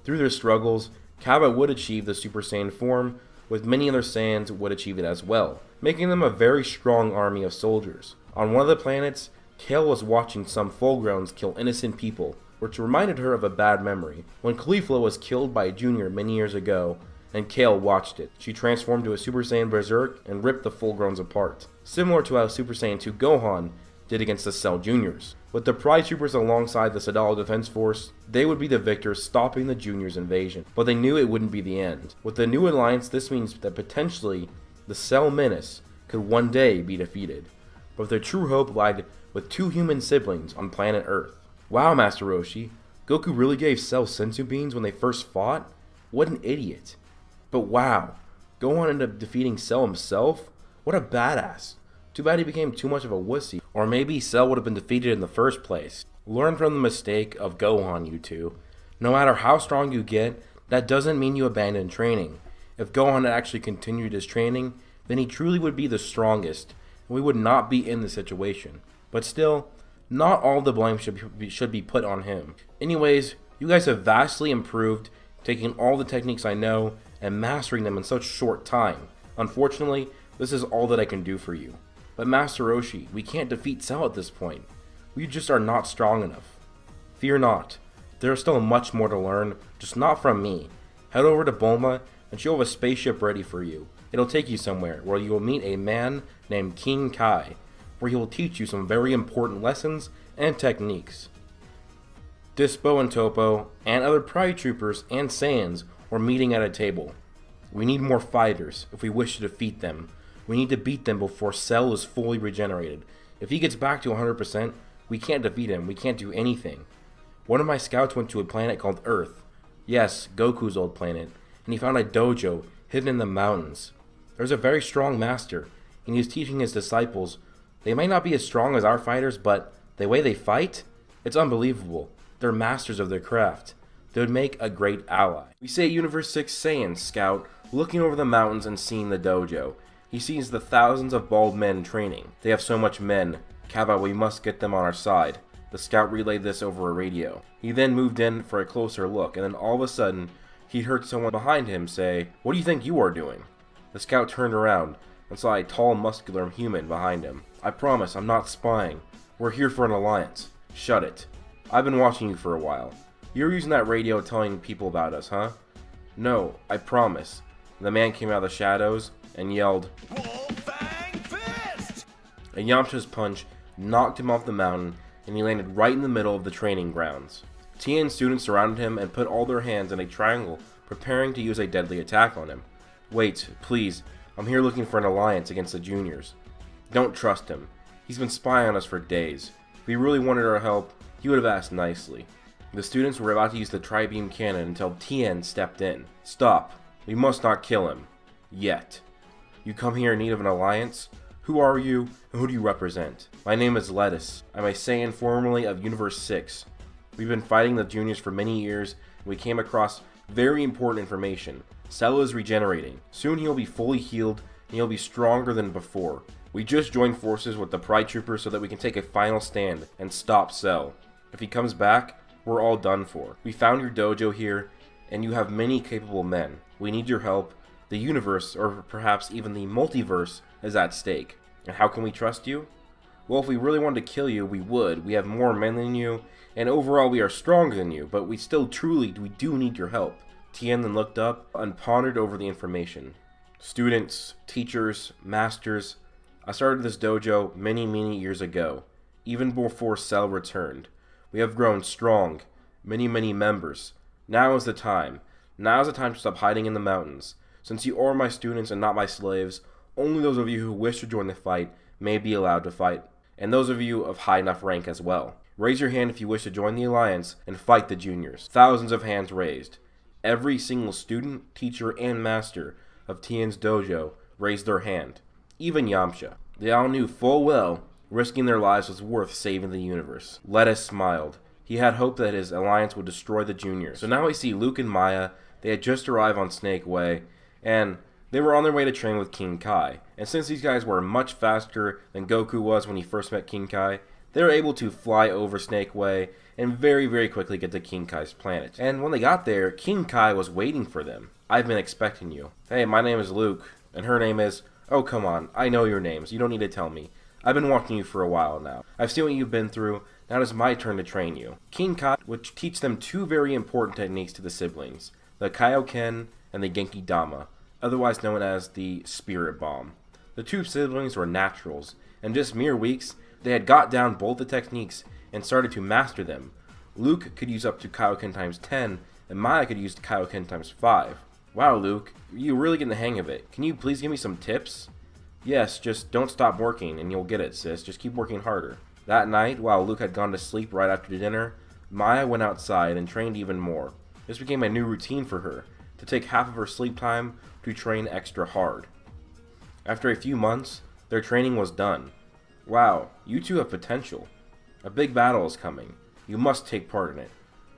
Through their struggles, Cabba would achieve the Super Saiyan form, with many other Saiyans would achieve it as well, making them a very strong army of soldiers. On one of the planets, Kale was watching some full-growns kill innocent people, which reminded her of a bad memory. When Khalifa was killed by a junior many years ago, and Kale watched it, she transformed to a Super Saiyan Berserk and ripped the full-growns apart, similar to how Super Saiyan 2 Gohan did against the Cell Juniors. With the Pride Troopers alongside the Sadala Defense Force, they would be the victors, stopping the Juniors' invasion. But they knew it wouldn't be the end. With the new alliance, this means that potentially the Cell Menace could one day be defeated. But their true hope lied with 2 human siblings on planet Earth. Wow, Master Roshi, Goku really gave Cell senzu beans when they first fought? What an idiot. But wow, Gohan ended up defeating Cell himself? What a badass. Too bad he became too much of a wussy. Or maybe Cell would have been defeated in the first place. Learn from the mistake of Gohan, you two. No matter how strong you get, that doesn't mean you abandon training. If Gohan had actually continued his training, then he truly would be the strongest, and we would not be in this situation. But still, not all the blame should be put on him. Anyways, you guys have vastly improved, taking all the techniques I know and mastering them in such short time. Unfortunately, this is all that I can do for you. But Master Roshi, we can't defeat Cell at this point. We just are not strong enough. Fear not. There is still much more to learn, just not from me. Head over to Bulma, and she'll have a spaceship ready for you. It'll take you somewhere, where you will meet a man named King Kai, where he will teach you some very important lessons and techniques. Dyspo and Toppo, and other Pride Troopers and Saiyans, were meeting at a table. We need more fighters if we wish to defeat them. We need to beat them before Cell is fully regenerated. If he gets back to 100%, we can't defeat him. We can't do anything. One of my scouts went to a planet called Earth. Yes, Goku's old planet. And he found a dojo hidden in the mountains. There's a very strong master, and he's teaching his disciples. They might not be as strong as our fighters, but the way they fight, it's unbelievable. They're masters of their craft. They would make a great ally. We say Universe 6 Saiyan scout looking over the mountains and seeing the dojo. He sees the thousands of bald men training. They have so much men. Cabba, we must get them on our side. The scout relayed this over a radio. He then moved in for a closer look, and then all of a sudden, he heard someone behind him say, "What do you think you are doing?" The scout turned around and saw a tall, muscular human behind him. "I promise, I'm not spying. We're here for an alliance." "Shut it. I've been watching you for a while. You're using that radio telling people about us, huh?" "No, I promise." The man came out of the shadows and yelled, "Wolfang Fist!" A Yamcha's punch knocked him off the mountain, and he landed right in the middle of the training grounds. Tien students surrounded him and put all their hands in a triangle, preparing to use a deadly attack on him. "Wait, please, I'm here looking for an alliance against the juniors." "Don't trust him. He's been spying on us for days. If he really wanted our help, he would have asked nicely." The students were about to use the tri-beam cannon until Tien stepped in. "Stop. We must not kill him. Yet. You come here in need of an alliance? Who are you, and who do you represent?" "My name is Lettuce. I'm a Saiyan formerly of Universe 6. We've been fighting the juniors for many years, and we came across very important information. Cell is regenerating. Soon he'll be fully healed, and he'll be stronger than before. We just joined forces with the Pride Troopers so that we can take a final stand and stop Cell. If he comes back, we're all done for. We found your dojo here, and you have many capable men. We need your help. The universe, or perhaps even the multiverse, is at stake. And how can we trust you? Well, if we really wanted to kill you, we would. We have more men than you, and overall we are stronger than you, but we still we do need your help. Tien then looked up and pondered over the information. Students, teachers, masters, I started this dojo many years ago, even before Cell returned. We have grown strong, many members. Now is the time. Now is the time to stop hiding in the mountains. Since you are my students and not my slaves, only those of you who wish to join the fight may be allowed to fight, and those of you of high enough rank as well. Raise your hand if you wish to join the alliance and fight the juniors. Thousands of hands raised. Every single student, teacher, and master of Tien's dojo raised their hand. Even Yamcha. They all knew full well risking their lives was worth saving the universe. Lettuce smiled. He had hoped that his alliance would destroy the juniors. So now we see Luke and Maya. They had just arrived on Snake Way, and they were on their way to train with King Kai. And since these guys were much faster than Goku was when he first met King Kai, they were able to fly over Snake Way and very quickly get to King Kai's planet. And when they got there, King Kai was waiting for them. I've been expecting you. Hey, my name is Luke, and her name is... Oh, come on. I know your names. You don't need to tell me. I've been watching you for a while now. I've seen what you've been through. Now it's my turn to train you. King Kai would teach them two very important techniques to the siblings, the Kaioken and the Genki Dama, otherwise known as the Spirit Bomb. The two siblings were naturals, and in just mere weeks, they had got down both the techniques and started to master them. Luke could use up to Kaioken times 10, and Maya could use Kaioken times 5. Wow, Luke, you're really getting the hang of it. Can you please give me some tips? Yes, just don't stop working and you'll get it, sis. Just keep working harder. That night, while Luke had gone to sleep right after dinner, Maya went outside and trained even more. This became a new routine for her, to take half of her sleep time to train extra hard. After a few months, their training was done. Wow, you two have potential. A big battle is coming. You must take part in it.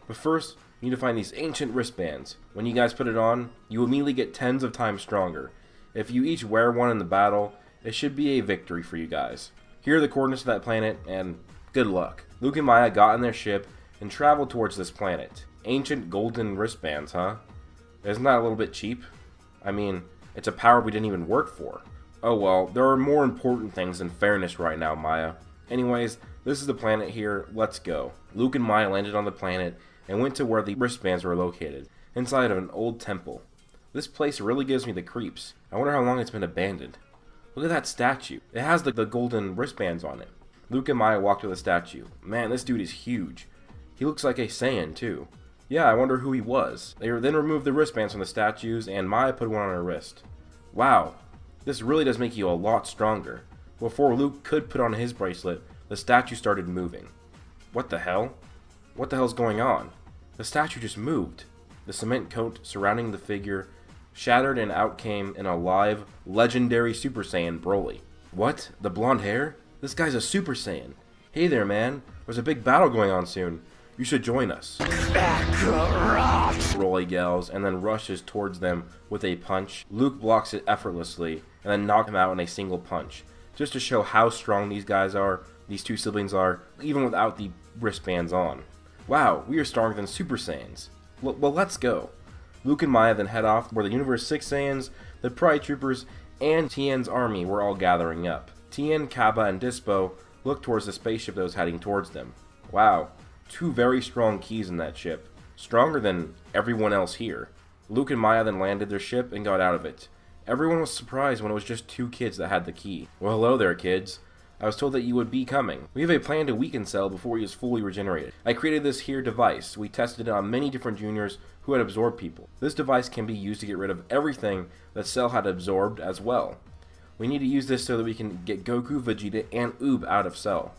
But first, you need to find these ancient wristbands. When you guys put it on, you immediately get tens of times stronger. If you each wear one in the battle, it should be a victory for you guys. Here are the coordinates of that planet, and good luck. Luke and Maya got in their ship and traveled towards this planet. Ancient golden wristbands, huh? Isn't that a little bit cheap? I mean, it's a power we didn't even work for. Oh well, there are more important things than fairness right now, Maya. Anyways, this is the planet here, let's go. Luke and Maya landed on the planet and went to where the wristbands were located, inside of an old temple. This place really gives me the creeps. I wonder how long it's been abandoned. Look at that statue. It has the golden wristbands on it. Luke and Maya walked to the statue. Man, this dude is huge. He looks like a Saiyan, too. Yeah, I wonder who he was. They then removed the wristbands from the statues, and Maya put one on her wrist. Wow, this really does make you a lot stronger. Before Luke could put on his bracelet, the statue started moving. What the hell? What the hell's going on? The statue just moved. The cement coat surrounding the figure shattered, and out came an alive, legendary Super Saiyan Broly. What? The blonde hair? This guy's a Super Saiyan. Hey there, man. There's a big battle going on soon. You should join us. Broly yells and then rushes towards them with a punch. Luke blocks it effortlessly and then knocks him out in a single punch, just to show how strong these guys are, these two siblings are, even without the wristbands on. Wow, we are stronger than Super Saiyans. Well, let's go. Luke and Maya then head off where the Universe 6 Saiyans, the Pride Troopers, and Tien's army were all gathering up. Tien, Cabba, and Dyspo looked towards the spaceship that was heading towards them. Wow, two very strong keys in that ship, stronger than everyone else here. Luke and Maya then landed their ship and got out of it. Everyone was surprised when it was just two kids that had the key. Well, hello there, kids. I was told that you would be coming. We have a plan to weaken Cell before he is fully regenerated. I created this here device. We tested it on many different juniors who had absorbed people. This device can be used to get rid of everything that Cell had absorbed as well. We need to use this so that we can get Goku, Vegeta, and Oob out of Cell.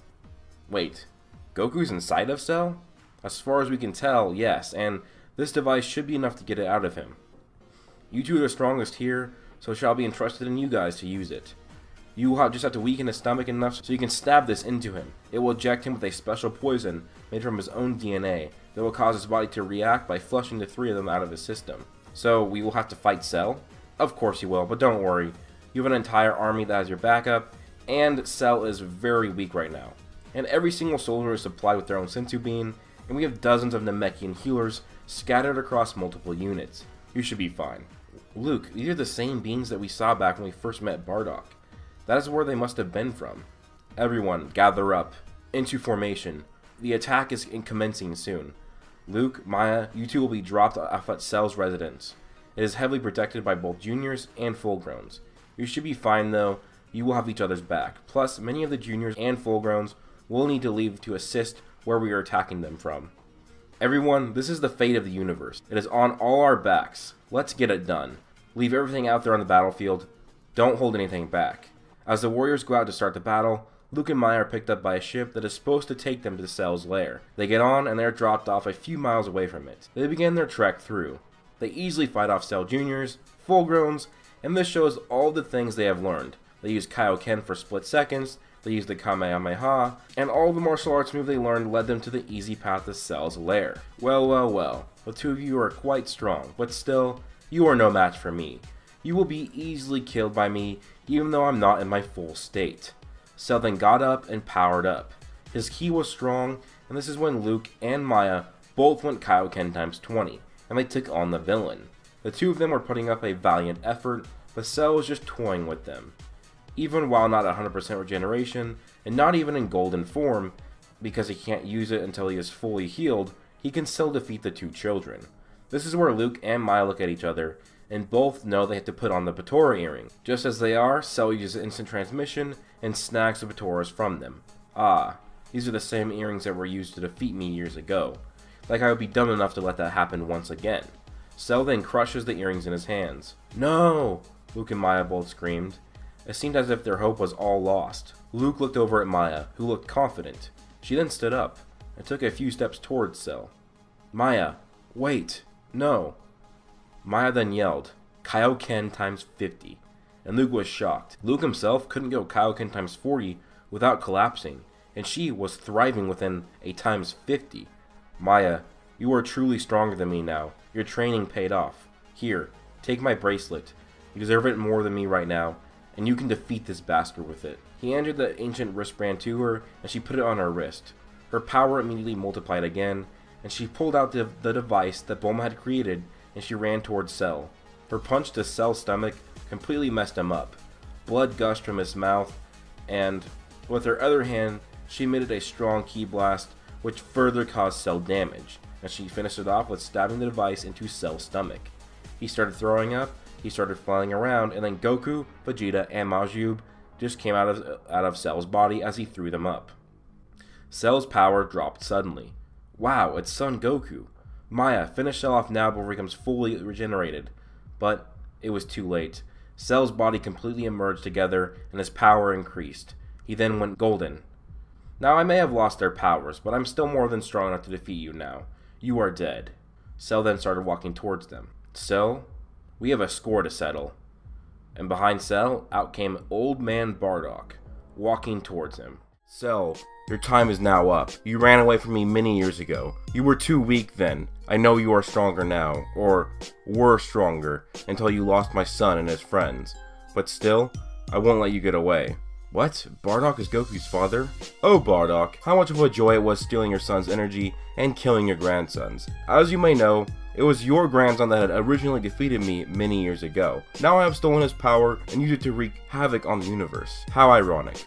Wait, Goku's inside of Cell? As far as we can tell, yes, and this device should be enough to get it out of him. You two are the strongest here, so it shall be entrusted in you guys to use it. You will just have to weaken his stomach enough so you can stab this into him. It will inject him with a special poison made from his own DNA that will cause his body to react by flushing the three of them out of his system. So we will have to fight Cell? Of course you will, but don't worry. You have an entire army that has your backup, and Cell is very weak right now. And every single soldier is supplied with their own Senzu Bean, and we have dozens of Namekian healers scattered across multiple units. You should be fine. Luke, these are the same beans that we saw back when we first met Bardock. That is where they must have been from. Everyone, gather up. Into formation. The attack is commencing soon. Luke, Maya, you two will be dropped off at Cell's residence. It is heavily protected by both juniors and full-growns. You should be fine though, you will have each other's back. Plus, many of the juniors and full-growns will need to leave to assist where we are attacking them from. Everyone, this is the fate of the universe. It is on all our backs. Let's get it done. Leave everything out there on the battlefield. Don't hold anything back. As the warriors go out to start the battle, Luke and Maya are picked up by a ship that is supposed to take them to Cell's lair. They get on and they are dropped off a few miles away from it. They begin their trek through. They easily fight off Cell Juniors, full-growns, and this shows all the things they have learned. They use Kaioken for split seconds, they use the Kamehameha, and all the martial arts move they learned led them to the easy path to Cell's lair. Well, well, well, the two of you are quite strong, but still, you are no match for me. You will be easily killed by me, even though I'm not in my full state. Cell then got up and powered up. His ki was strong, and this is when Luke and Maya both went Kaioken times 20, and they took on the villain. The two of them were putting up a valiant effort, but Cell was just toying with them. Even while not 100% regeneration, and not even in golden form, because he can't use it until he is fully healed, he can still defeat the two children. This is where Luke and Maya look at each other, and both know they have to put on the Batora earring. Just as they are, Cell uses instant transmission, and snags the Batoras from them. Ah, these are the same earrings that were used to defeat me years ago. Like I would be dumb enough to let that happen once again. Cell then crushes the earrings in his hands. No! Luke and Maya both screamed. It seemed as if their hope was all lost. Luke looked over at Maya, who looked confident. She then stood up, and took a few steps towards Cell. Maya, wait! No! Maya then yelled, Kaioken times 50. And Luke was shocked. Luke himself couldn't go Kaioken times 40 without collapsing, and she was thriving within a times 50. Maya, you are truly stronger than me now. Your training paid off. Here, take my bracelet. You deserve it more than me right now, and you can defeat this bastard with it. He handed the ancient wristband to her, and she put it on her wrist. Her power immediately multiplied again, and she pulled out the device that Bulma had created, and she ran towards Cell. Her punch to Cell's stomach completely messed him up. Blood gushed from his mouth, and with her other hand, she emitted a strong ki blast, which further caused Cell damage, and she finished it off with stabbing the device into Cell's stomach. He started throwing up, he started flying around, and then Goku, Vegeta, and Majuub just came out of Cell's body as he threw them up. Cell's power dropped suddenly. Wow, it's Son Goku. Maya, finish Cell off now before he becomes fully regenerated. But it was too late. Cell's body completely emerged together, and his power increased. He then went golden. Now I may have lost their powers, but I'm still more than strong enough to defeat you now. You are dead. Cell then started walking towards them. Cell, we have a score to settle. And behind Cell, out came Old Man Bardock, walking towards him. Cell, your time is now up. You ran away from me many years ago. You were too weak then. I know you are stronger now, or were stronger, until you lost my son and his friends. But still, I won't let you get away. What? Bardock is Goku's father? Oh Bardock, how much of a joy it was stealing your son's energy and killing your grandsons. As you may know, it was your grandson that had originally defeated me many years ago. Now I have stolen his power and used it to wreak havoc on the universe. How ironic.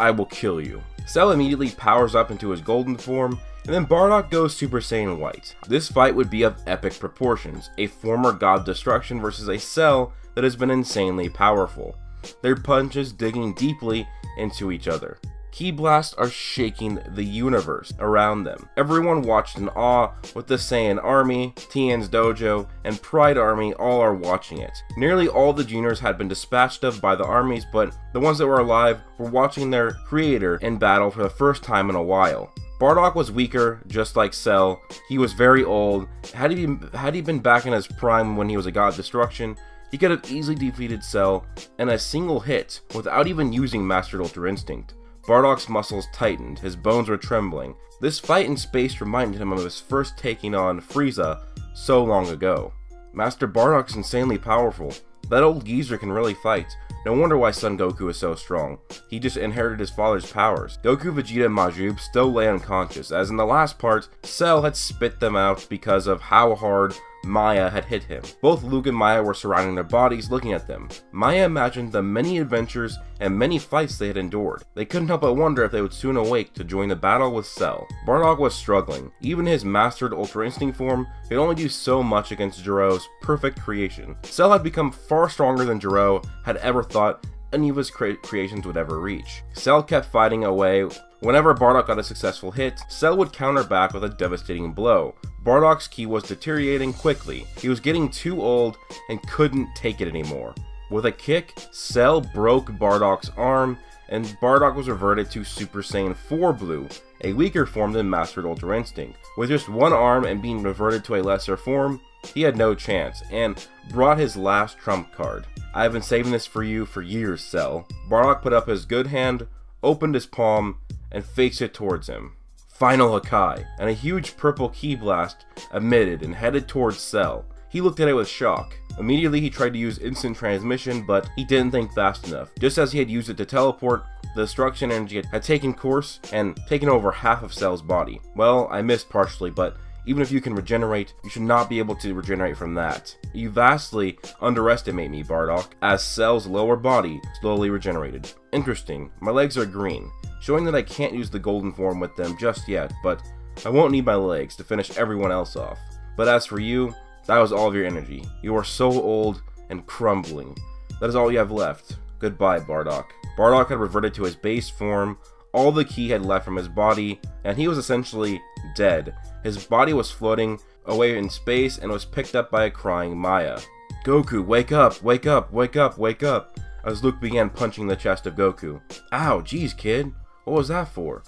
I will kill you. Cell immediately powers up into his golden form, and then Bardock goes Super Saiyan White. This fight would be of epic proportions, a former god destruction versus a Cell that has been insanely powerful. Their punches digging deeply into each other. Ki blasts are shaking the universe around them. Everyone watched in awe with the Saiyan Army, Tien's Dojo, and Pride Army all are watching it. Nearly all the juniors had been dispatched of by the armies, but the ones that were alive were watching their creator in battle for the first time in a while. Bardock was weaker, just like Cell. He was very old. Had he been back in his prime when he was a god of destruction, he could have easily defeated Cell in a single hit without even using Master Ultra Instinct. Bardock's muscles tightened, his bones were trembling. This fight in space reminded him of his first taking on Frieza so long ago. Master Bardock's insanely powerful. That old geezer can really fight, No wonder why Son Goku is so strong. He just inherited his father's powers. Goku, Vegeta, and Majuub still lay unconscious, as in the last part, Cell had spit them out because of how hard Maya had hit him. Both Luke and Maya were surrounding their bodies, looking at them. Maya imagined the many adventures and many fights they had endured. They couldn't help but wonder if they would soon awake to join the battle with Cell. Bardock was struggling. Even his mastered Ultra Instinct form could only do so much against Jiro's perfect creation. Cell had become far stronger than Jiro had ever thought any of his creations would ever reach. Cell kept fighting away. Whenever Bardock got a successful hit, Cell would counter back with a devastating blow. Bardock's ki was deteriorating quickly. He was getting too old and couldn't take it anymore. With a kick, Cell broke Bardock's arm, and Bardock was reverted to Super Saiyan 4 Blue, a weaker form than Mastered Ultra Instinct. With just one arm and being reverted to a lesser form, he had no chance, and brought his last trump card. I've been saving this for you for years, Cell. Bardock put up his good hand, opened his palm, and faced it towards him. Final Hakai, and a huge purple ki blast emitted and headed towards Cell. He looked at it with shock. Immediately he tried to use instant transmission, but he didn't think fast enough. Just as he had used it to teleport, the destruction energy had taken course and taken over half of Cell's body. Well, I missed partially, but even if you can regenerate, you should not be able to regenerate from that. You vastly underestimate me, Bardock, as Cell's lower body slowly regenerated. Interesting, my legs are green, showing that I can't use the golden form with them just yet, but I won't need my legs to finish everyone else off. But as for you, that was all of your energy. You are so old and crumbling. That is all you have left. Goodbye, Bardock. Bardock had reverted to his base form, all the ki had left from his body, and he was essentially dead. His body was floating away in space and was picked up by a crying Maya. Goku, wake up, wake up, wake up, wake up, as Luke began punching the chest of Goku. Ow, geez, kid. What was that for?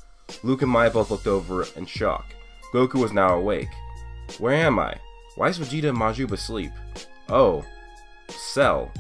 Luke and Maya both looked over in shock. Goku was now awake. Where am I? Why is Vegeta and Majuub asleep? Oh, Cell.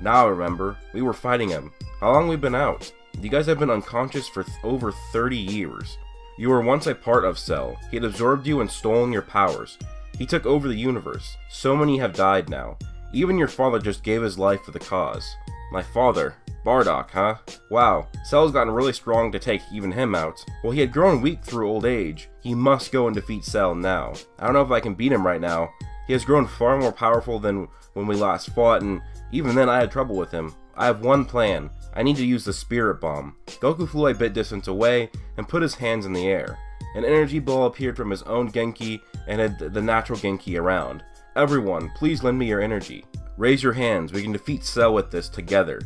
Now I remember. We were fighting him. How long have we been out? You guys have been unconscious for over 30 years. You were once a part of Cell. He had absorbed you and stolen your powers. He took over the universe. So many have died now. Even your father just gave his life for the cause. My father? Bardock, huh? Wow, Cell's gotten really strong to take even him out. Well, he had grown weak through old age. He must go and defeat Cell now. I don't know if I can beat him right now. He has grown far more powerful than when we last fought, and even then I had trouble with him. I have one plan. I need to use the spirit bomb. Goku flew a bit distance away and put his hands in the air. An energy ball appeared from his own Genki and had the natural Genki around. Everyone, please lend me your energy. Raise your hands. We can defeat Cell with this together.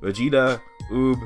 Vegeta, Oob,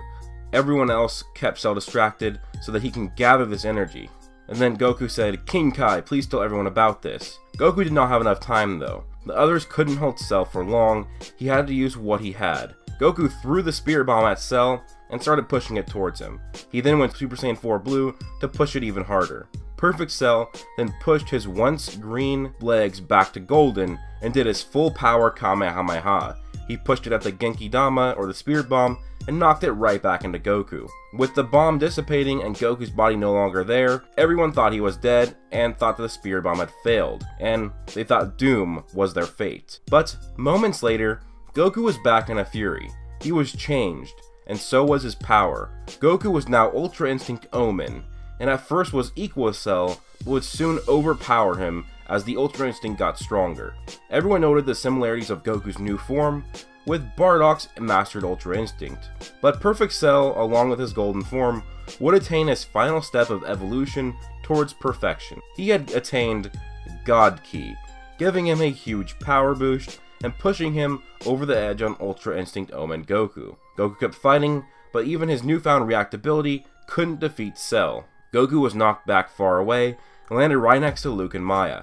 everyone else kept Cell distracted so that he can gather this energy. And then Goku said, King Kai, please tell everyone about this. Goku did not have enough time though. The others couldn't hold Cell for long, he had to use what he had. Goku threw the spirit bomb at Cell and started pushing it towards him. He then went Super Saiyan 4 Blue to push it even harder. Perfect Cell then pushed his once green legs back to golden and did his full power Kamehameha. He pushed it at the Genki Dama, or the Spirit Bomb, and knocked it right back into Goku. With the bomb dissipating and Goku's body no longer there, everyone thought he was dead and thought that the Spirit Bomb had failed, and they thought doom was their fate. But moments later, Goku was back in a fury. He was changed, and so was his power. Goku was now Ultra Instinct Omen, and at first was equal to Cell, but would soon overpower him as the Ultra Instinct got stronger. Everyone noted the similarities of Goku's new form with Bardock's mastered Ultra Instinct, but Perfect Cell, along with his golden form, would attain his final step of evolution towards perfection. He had attained God Ki, giving him a huge power boost and pushing him over the edge on Ultra Instinct Omen Goku. Goku kept fighting, but even his newfound reactability couldn't defeat Cell. Goku was knocked back far away and landed right next to Luke and Maya.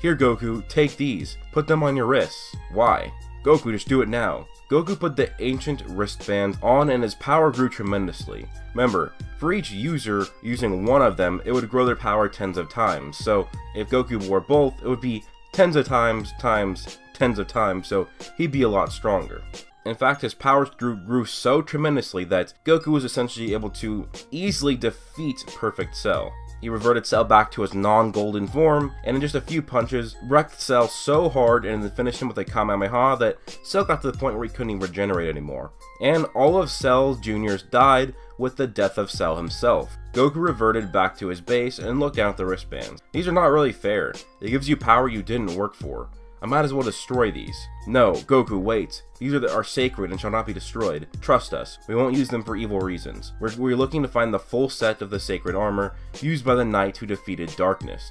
Here Goku, take these, put them on your wrists. Why? Goku, just do it now. Goku put the ancient wristbands on and his power grew tremendously. Remember, for each user using one of them, it would grow their power tens of times. So if Goku wore both, it would be tens of times, times, tens of times, so he'd be a lot stronger. In fact, his powers grew so tremendously that Goku was essentially able to easily defeat Perfect Cell. he reverted Cell back to his non-golden form, and in just a few punches, wrecked Cell so hard and then finished him with a Kamehameha that Cell got to the point where he couldn't even regenerate anymore. And all of Cell Jr.'s died with the death of Cell himself. Goku reverted back to his base and looked down at the wristbands. These are not really fair. It gives you power you didn't work for. I might as well destroy these. No, Goku, wait. These are sacred and shall not be destroyed. Trust us, we won't use them for evil reasons. We're looking to find the full set of the sacred armor used by the knight who defeated Darkness.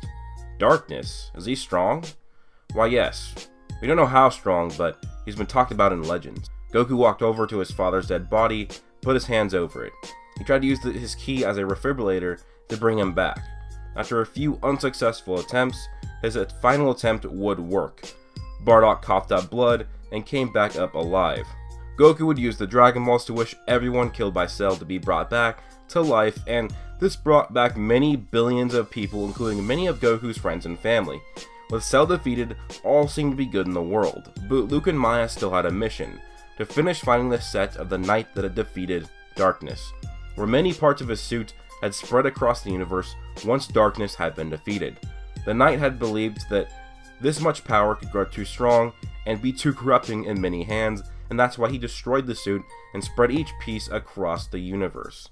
Darkness? Is he strong? Why yes. We don't know how strong, but he's been talked about in legends. Goku walked over to his father's dead body, put his hands over it. He tried to use his ki as a defibrillator to bring him back. After a few unsuccessful attempts, his final attempt would work. Bardock coughed up blood and came back up alive. Goku would use the Dragon Balls to wish everyone killed by Cell to be brought back to life, and this brought back many billions of people, including many of Goku's friends and family. With Cell defeated, all seemed to be good in the world, but Luke and Maya still had a mission: to finish finding the set of the knight that had defeated Darkness, where many parts of his suit had spread across the universe once Darkness had been defeated. The knight had believed that this much power could grow too strong and be too corrupting in many hands, and that's why he destroyed the suit and spread each piece across the universe.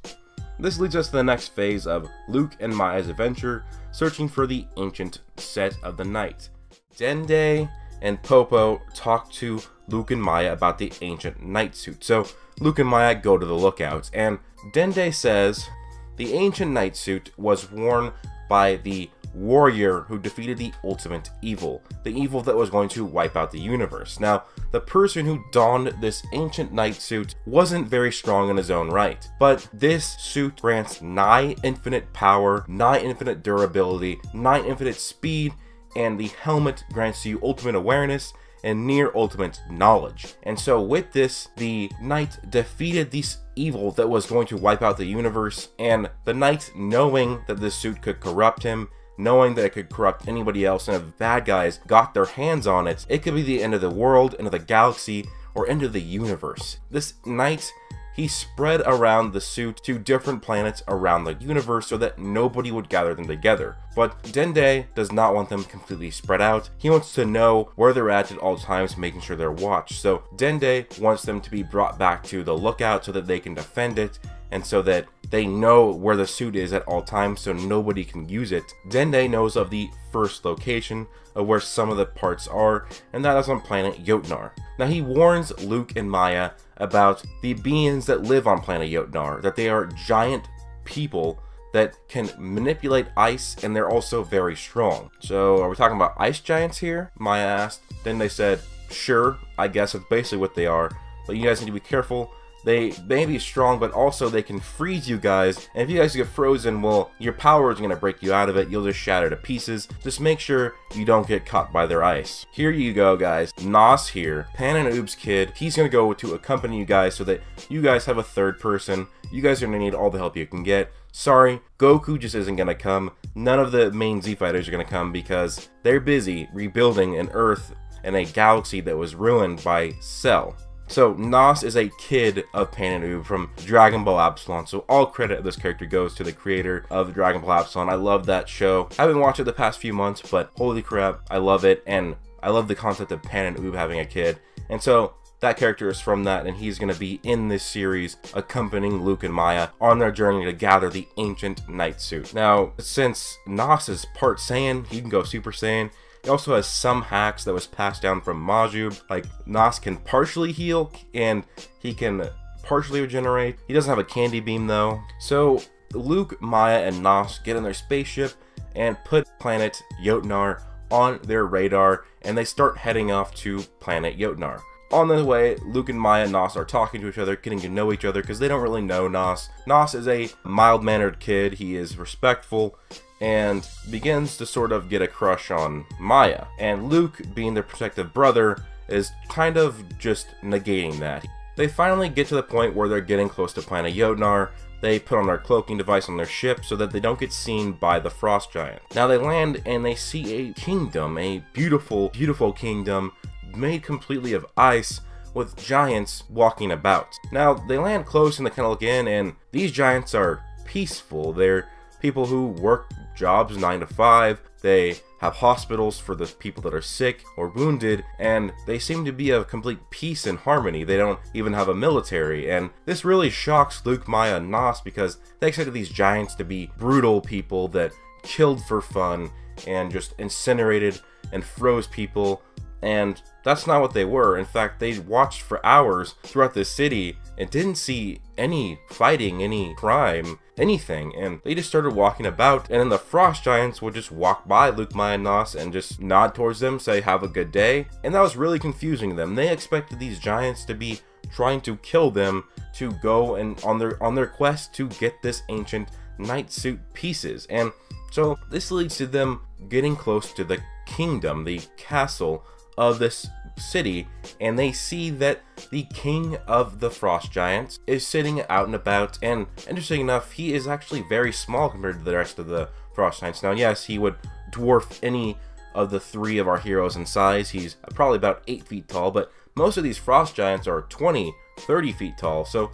This leads us to the next phase of Luke and Maya's adventure, searching for the ancient set of the knight. Dende and Popo talk to Luke and Maya about the ancient knight suit, so Luke and Maya go to the lookouts, and Dende says the ancient knight suit was worn by the warrior who defeated the ultimate evil, the evil that was going to wipe out the universe. Now, the person who donned this ancient knight suit wasn't very strong in his own right, but this suit grants nigh infinite power, nigh infinite durability, nigh infinite speed, and the helmet grants you ultimate awareness and near ultimate knowledge. And so with this, the knight defeated this evil that was going to wipe out the universe, and the knight, knowing that this suit could corrupt him, knowing that it could corrupt anybody else, and if bad guys got their hands on it, it could be the end of the world, end of the galaxy, or end of the universe. This knight, he spread around the suit to different planets around the universe so that nobody would gather them together. But Dende does not want them completely spread out. He wants to know where they're at all times, making sure they're watched. So Dende wants them to be brought back to the lookout so that they can defend it, and so that they know where the suit is at all times so nobody can use it. Dende knows of the first location of where some of the parts are, and that is on planet Jotnar. Now he warns Luke and Maya about the beings that live on planet Jotnar, that they are giant people that can manipulate ice, and they're also very strong. So are we talking about ice giants here? Maya asked. Dende said, sure, I guess that's basically what they are, but you guys need to be careful. They may be strong, but also they can freeze you guys, and if you guys get frozen, well, your power is going to break you out of it. You'll just shatter to pieces. Just make sure you don't get caught by their ice. Here you go, guys. Nos here, Pan and Oob's kid, he's going to go to accompany you guys so that you guys have a third person. You guys are going to need all the help you can get. Sorry, Goku just isn't going to come. None of the main Z fighters are going to come because they're busy rebuilding an Earth and a galaxy that was ruined by Cell. So Nos is a kid of Pan and Oob from Dragon Ball Absalon, so all credit of this character goes to the creator of Dragon Ball Absalon. I love that show. I haven't watched it the past few months, but holy crap, I love it, and I love the concept of Pan and Oob having a kid. And so that character is from that, and he's going to be in this series accompanying Luke and Maya on their journey to gather the ancient knight suit. Now, since Nos is part Saiyan, he can go Super Saiyan. He also has some hacks that was passed down from Majuub, like Nos can partially heal and he can partially regenerate. He doesn't have a candy beam though. So Luke, Maya, and Nos get in their spaceship and put planet Jotnar on their radar, and they start heading off to planet Jotnar. On the way, Luke and Maya and Nos are talking to each other, getting to know each other because they don't really know Nos. Nos is a mild-mannered kid. He is respectful and begins to sort of get a crush on Maya. And Luke, being their protective brother, is kind of just negating that. They finally get to the point where they're getting close to planet Jotnar. They put on their cloaking device on their ship so that they don't get seen by the frost giant. Now they land and they see a kingdom, a beautiful, beautiful kingdom made completely of ice, with giants walking about. Now they land close and they kind of look in, and these giants are peaceful. They're people who work jobs 9 to 5, they have hospitals for the people that are sick or wounded, and they seem to be a complete peace and harmony. They don't even have a military, and this really shocks Luke, Maya, and Nos because they expected these giants to be brutal people that killed for fun and just incinerated and froze people, and that's not what they were. In fact, they watched for hours throughout the city and didn't see any fighting, any crime, anything, and they just started walking about, and then the frost giants would just walk by Luke, Maya, and Nos and just nod towards them, say have a good day, and that was really confusing them. They expected these giants to be trying to kill them to go and on their quest to get this ancient night suit pieces, and so this leads to them getting close to the kingdom, the castle of this city, and they see that the king of the frost giants is sitting out and about, and interesting enough, he is actually very small compared to the rest of the frost giants. Now yes, he would dwarf any of the three of our heroes in size. He's probably about 8 feet tall, but most of these frost giants are 20-30 feet tall, so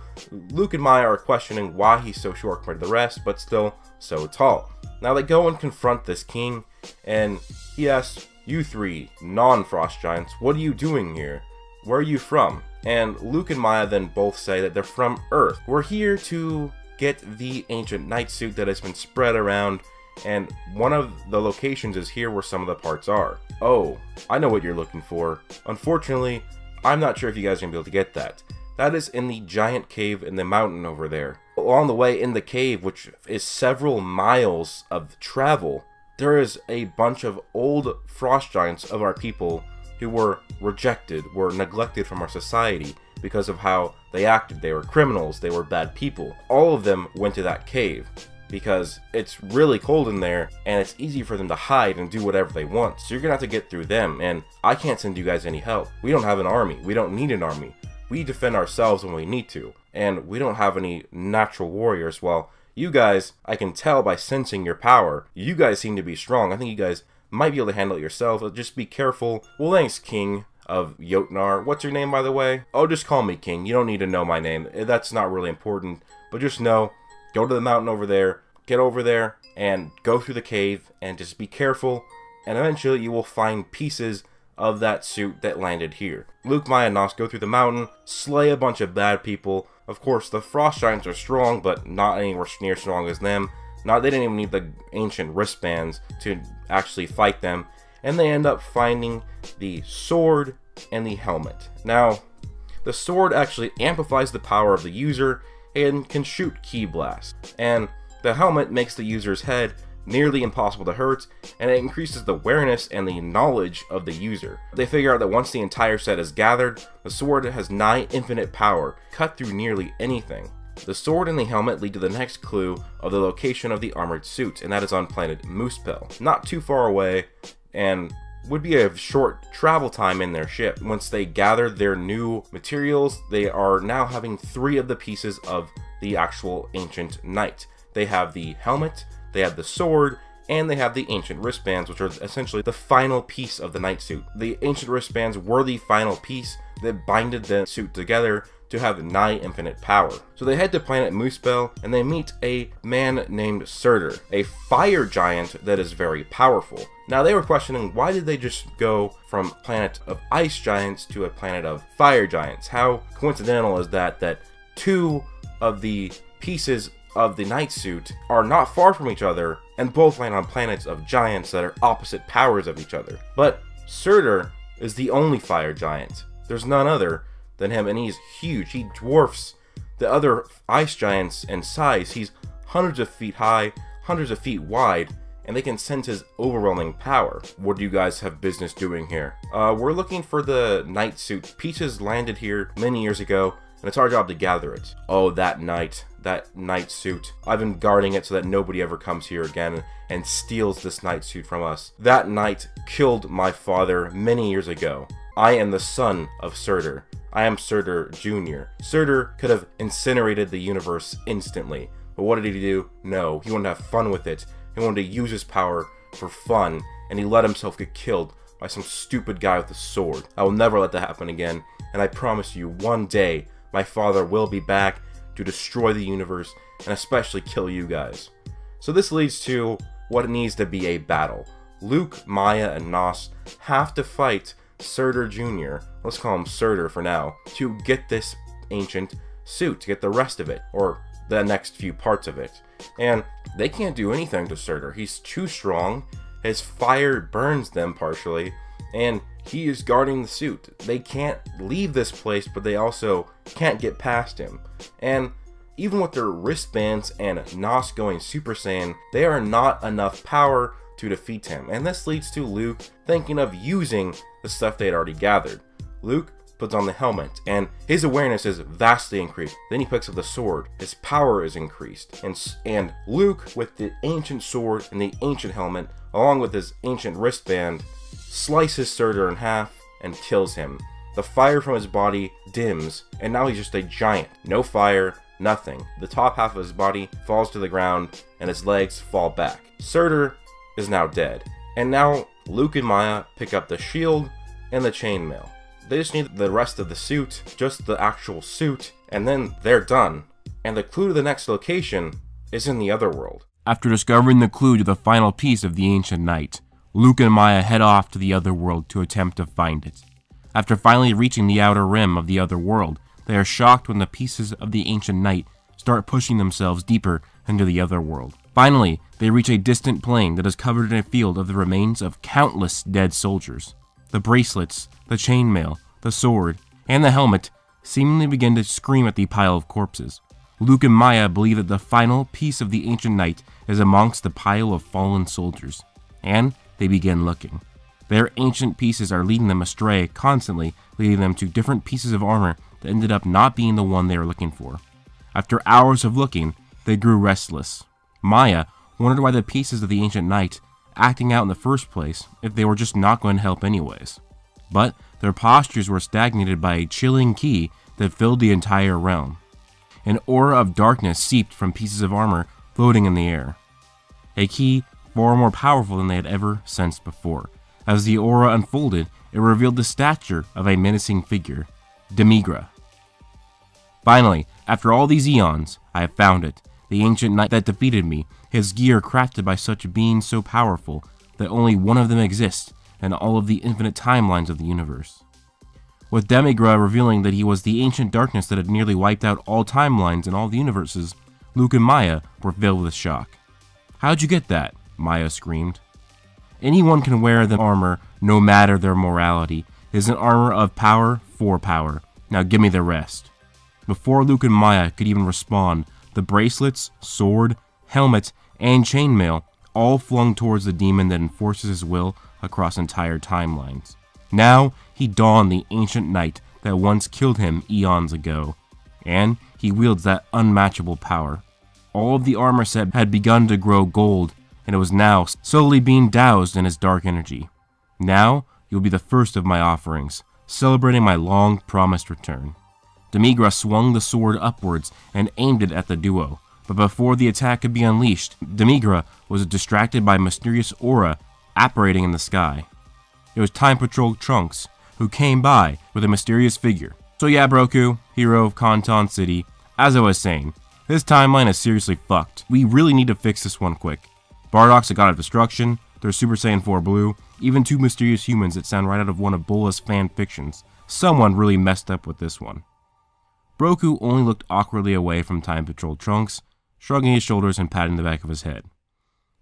Luke and Maya are questioning why he's so short compared to the rest, but still so tall. Now they go and confront this king, and he asks, "You three non-frost giants, what are you doing here? Where are you from?" And Luke and Maya then both say that they're from Earth. "We're here to get the ancient night suit that has been spread around, and one of the locations is here where some of the parts are." "Oh, I know what you're looking for. Unfortunately, I'm not sure if you guys are going to be able to get that. That is in the giant cave in the mountain over there." Along the way in the cave, which is several miles of travel, there is a bunch of old frost giants of our people who were rejected, were neglected from our society because of how they acted. They were criminals, they were bad people. All of them went to that cave because it's really cold in there and it's easy for them to hide and do whatever they want. So you're gonna have to get through them, and I can't send you guys any help. We don't have an army, we don't need an army. We defend ourselves when we need to, and we don't have any natural warriors. Well, you guys, I can tell by sensing your power, you guys seem to be strong. I think you guys might be able to handle it yourself. Just be careful." "Well, thanks, King of Jotnar. What's your name, by the way?" "Oh, just call me King. You don't need to know my name. That's not really important. But just know, go to the mountain over there, get over there, and go through the cave, and just be careful, and eventually you will find pieces of that suit that landed here." Luke, Maya, and Nos go through the mountain, slay a bunch of bad people. Of course, the frost giants are strong, but not anywhere near strong as them. They didn't even need the ancient wristbands to actually fight them, and they end up finding the sword and the helmet. Now, the sword actually amplifies the power of the user and can shoot ki blasts, and the helmet makes the user's head nearly impossible to hurt, and it increases the awareness and the knowledge of the user. They figure out that once the entire set is gathered, the sword has nigh infinite power, cut through nearly anything. The sword and the helmet lead to the next clue of the location of the armored suit, and that is on planet Moosepel, not too far away, and would be a short travel time in their ship. Once they gather their new materials, they are now having three of the pieces of the actual ancient knight. They have the helmet, they have the sword, and they have the ancient wristbands, which are essentially the final piece of the night suit. The ancient wristbands were the final piece that binded the suit together to have nigh infinite power. So they head to planet Moosepel, and they meet a man named Surtur, a fire giant that is very powerful. Now they were questioning, why did they just go from planet of ice giants to a planet of fire giants? How coincidental is that, that two of the pieces of the night suit are not far from each other and both land on planets of giants that are opposite powers of each other? But Surtur is the only fire giant. There's none other than him, and he's huge. He dwarfs the other ice giants in size. He's hundreds of feet high, hundreds of feet wide, and they can sense his overwhelming power. "What do you guys have business doing here?" We're looking for the night suit. Pieces landed here many years ago, and it's our job to gather it." "Oh, that night suit. I've been guarding it so that nobody ever comes here again and steals this night suit from us. That knight killed my father many years ago. I am the son of Surtur. I am Surtur Jr. Surtur could have incinerated the universe instantly, but what did he do? No, he wanted to have fun with it. He wanted to use his power for fun, and he let himself get killed by some stupid guy with a sword. I will never let that happen again, and I promise you, one day, my father will be back to destroy the universe and especially kill you guys." So this leads to what needs to be a battle. Luke, Maya, and Nos have to fight Surtur Jr., let's call him Surtur for now, to get this ancient suit, to get the rest of it, or the next few parts of it. And they can't do anything to Surtur. He's too strong, his fire burns them partially, and he is guarding the suit. They can't leave this place, but they also can't get past him. And even with their wristbands and Nos going Super Saiyan, they are not enough power to defeat him, and this leads to Luke thinking of using the stuff they had already gathered. Luke puts on the helmet, and his awareness is vastly increased. Then he picks up the sword, his power is increased, and Luke, with the ancient sword and the ancient helmet, along with his ancient wristband, slices Surtur in half and kills him. The fire from his body dims, and now he's just a giant. No fire, nothing. The top half of his body falls to the ground, and his legs fall back. Surtur is now dead, and now Luke and Maya pick up the shield and the chainmail. They just need the rest of the suit, just the actual suit, and then they're done. And the clue to the next location is in the other world. After discovering the clue to the final piece of the ancient knight, Luke and Maya head off to the other world to attempt to find it. After finally reaching the outer rim of the other world, they are shocked when the pieces of the ancient knight start pushing themselves deeper into the other world. Finally, they reach a distant plain that is covered in a field of the remains of countless dead soldiers. The bracelets, the chainmail, the sword, and the helmet seemingly begin to scream at the pile of corpses. Luke and Maya believe that the final piece of the ancient knight is amongst the pile of fallen soldiers, and they begin looking. Their ancient pieces are leading them astray constantly, leading them to different pieces of armor that ended up not being the one they were looking for. After hours of looking, they grew restless. Maya wondered why the pieces of the ancient knight acting out in the first place if they were just not going to help anyways. But their postures were stagnated by a chilling key that filled the entire realm. An aura of darkness seeped from pieces of armor floating in the air. A key far more powerful than they had ever sensed before. As the aura unfolded, it revealed the stature of a menacing figure, Demigra. Finally, after all these eons, I have found it. The ancient knight that defeated me, his gear crafted by such beings so powerful that only one of them exists in all of the infinite timelines of the universe. With Demigra revealing that he was the ancient darkness that had nearly wiped out all timelines in all the universes, Luke and Maya were filled with shock. "How'd you get that?" Maya screamed. Anyone can wear the armor, no matter their morality. It is an armor of power for power. Now give me the rest. Before Luke and Maya could even respond, the bracelets, sword, helmet, and chainmail all flung towards the demon that enforces his will across entire timelines. Now he donned the ancient knight that once killed him eons ago, and he wields that unmatchable power. All of the armor set had begun to grow gold, and it was now slowly being doused in his dark energy. Now you'll be the first of my offerings, celebrating my long-promised return. Demigra swung the sword upwards and aimed it at the duo, but before the attack could be unleashed, Demigra was distracted by a mysterious aura apparating in the sky. It was Time Patrol Trunks, who came by with a mysterious figure. So yeah, Broku, hero of Kanton City, as I was saying, this timeline is seriously fucked. We really need to fix this one quick. Bardock's a god of destruction, there's Super Saiyan 4 Blue, even two mysterious humans that sound right out of one of Bola's fan fictions. Someone really messed up with this one. Broku only looked awkwardly away from Time Patrol Trunks, shrugging his shoulders and patting the back of his head.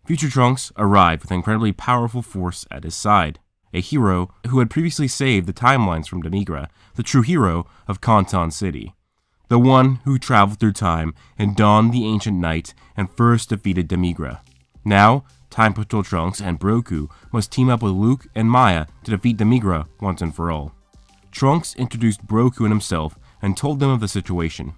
Future Trunks arrived with an incredibly powerful force at his side, a hero who had previously saved the timelines from Demigra, the true hero of Kanton City, the one who traveled through time and donned the ancient knight and first defeated Demigra. Now, Time Patrol Trunks and Broku must team up with Luke and Maya to defeat Demigra once and for all. Trunks introduced Broku and himself and told them of the situation.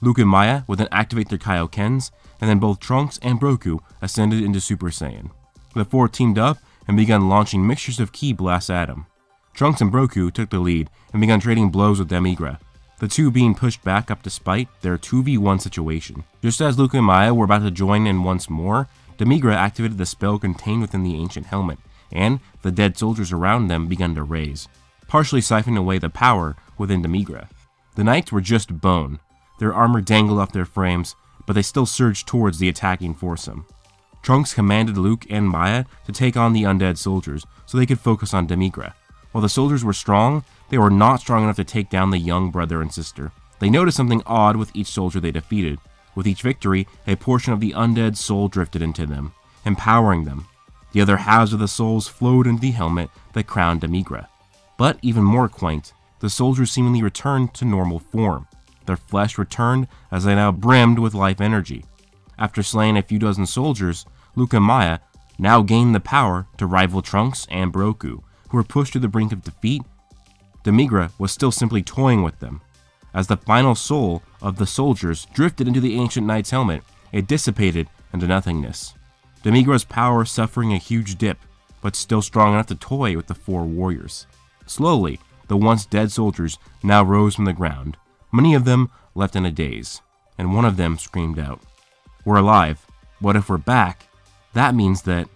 Luke and Maya would then activate their Kaiokens, and then both Trunks and Broku ascended into Super Saiyan. The four teamed up and began launching mixtures of ki blasts at him. Trunks and Broku took the lead and began trading blows with Demigra, the two being pushed back up despite their 2v1 situation. Just as Luke and Maya were about to join in once more, Demigra activated the spell contained within the ancient helmet, and the dead soldiers around them began to raise, partially siphoning away the power within Demigra. The knights were just bone, their armor dangled off their frames, but they still surged towards the attacking foursome. Trunks commanded Luke and Maya to take on the undead soldiers so they could focus on Demigra. While the soldiers were strong, they were not strong enough to take down the young brother and sister. They noticed something odd with each soldier they defeated. With each victory, a portion of the undead soul drifted into them, empowering them. The other halves of the souls flowed into the helmet that crowned Demigra. But even more quaint, the soldiers seemingly returned to normal form. Their flesh returned as they now brimmed with life energy. After slaying a few dozen soldiers, Luke and Maya now gained the power to rival Trunks and Broku, who were pushed to the brink of defeat. Demigra was still simply toying with them. As the final soul of the soldiers drifted into the Ancient Knight's helmet, it dissipated into nothingness. Demigra's power suffering a huge dip, but still strong enough to toy with the four warriors. Slowly, the once dead soldiers now rose from the ground, many of them left in a daze, and one of them screamed out, "We're alive. What if we're back? That means that..."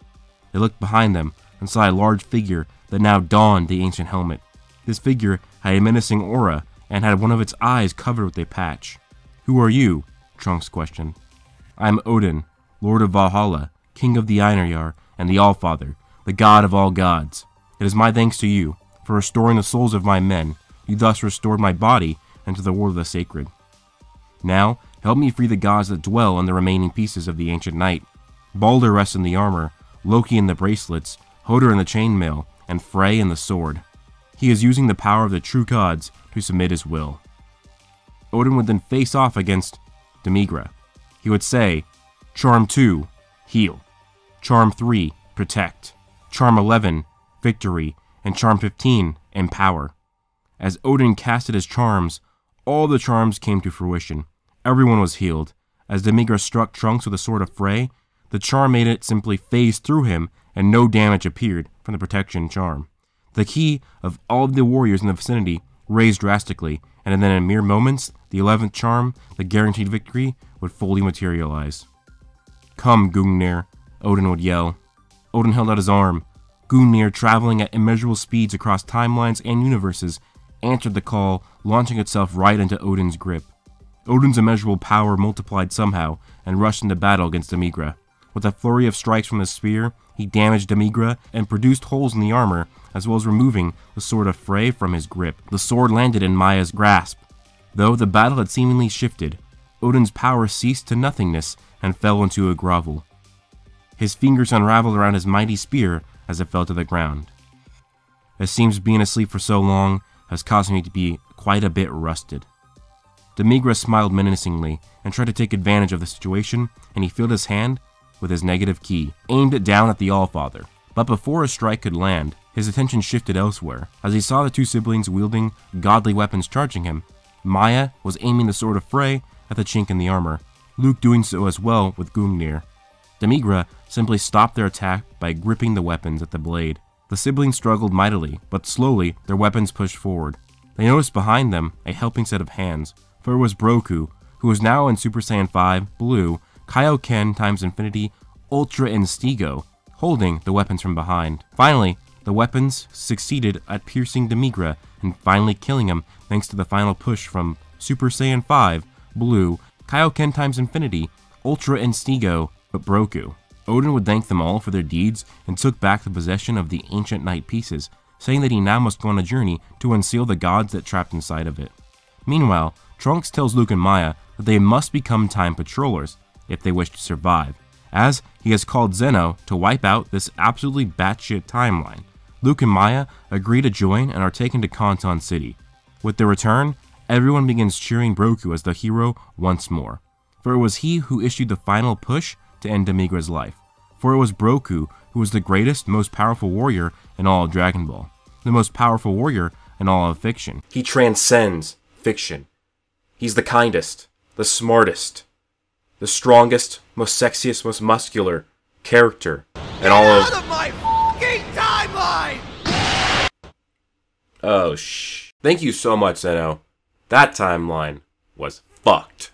They looked behind them and saw a large figure that now donned the ancient helmet. This figure had a menacing aura and had one of its eyes covered with a patch. "Who are you?" Trunks questioned. "I am Odin, Lord of Valhalla, King of the Einherjar, and the Allfather, the God of all gods. It is my thanks to you for restoring the souls of my men. You thus restored my body into the world of the sacred. Now, help me free the gods that dwell on the remaining pieces of the ancient knight. Baldur rests in the armor, Loki in the bracelets, Hodor in the chainmail, and Frey in the sword. He is using the power of the true gods to submit his will." Odin would then face off against Demigra. He would say, "Charm 2, heal. Charm 3, protect. Charm 11, victory. And Charm 15, empower." As Odin casted his charms, all the charms came to fruition. Everyone was healed. As Demigra struck Trunks with the sword of Frey, the charm made it simply phase through him, and no damage appeared from the protection charm. The ki of all of the warriors in the vicinity raised drastically, and then in mere moments, the 11th charm, the guaranteed victory, would fully materialize. "Come, Gungnir," Odin would yell. Odin held out his arm. Gungnir, traveling at immeasurable speeds across timelines and universes, answered the call, launching itself right into Odin's grip. Odin's immeasurable power multiplied somehow and rushed into battle against Demigra. With a flurry of strikes from his spear, he damaged Demigra and produced holes in the armor, as well as removing the sword of Frey from his grip. The sword landed in Maya's grasp. Though the battle had seemingly shifted, Odin's power ceased to nothingness and fell into a grovel. His fingers unraveled around his mighty spear as it fell to the ground. "It seems being asleep for so long has caused me to be quite a bit rusted." Demigra smiled menacingly and tried to take advantage of the situation, and he filled his hand with his negative ki, aimed it down at the Allfather. But before his strike could land, his attention shifted elsewhere. As he saw the two siblings wielding godly weapons charging him, Maya was aiming the sword of Frey at the chink in the armor, Luke doing so as well with Gungnir. Demigra simply stopped their attack by gripping the weapons at the blade. The siblings struggled mightily, but slowly their weapons pushed forward. They noticed behind them a helping set of hands, for it was Broku, who was now in Super Saiyan 5 Blue, Kaioken times Infinity, Ultra Instigo, holding the weapons from behind. Finally, the weapons succeeded at piercing Demigra and finally killing him thanks to the final push from Super Saiyan 5 Blue, Kaioken times Infinity, Ultra Instigo, but Broku. Odin would thank them all for their deeds and took back the possession of the ancient knight pieces, saying that he now must go on a journey to unseal the gods that trapped inside of it. Meanwhile, Trunks tells Luke and Maya that they must become time patrollers if they wish to survive, as he has called Zeno to wipe out this absolutely batshit timeline. Luke and Maya agree to join and are taken to Kanton City. With their return, everyone begins cheering Broku as the hero once more, for it was he who issued the final push to end Demigra's life, for it was Broku who was the greatest, most powerful warrior in all of Dragon Ball, the most powerful warrior in all of fiction. He transcends fiction. He's the kindest, the smartest, the strongest, most sexiest, most muscular character in all of... Get out of my fucking timeline! Oh, shh. Thank you so much, Zeno. That timeline was fucked.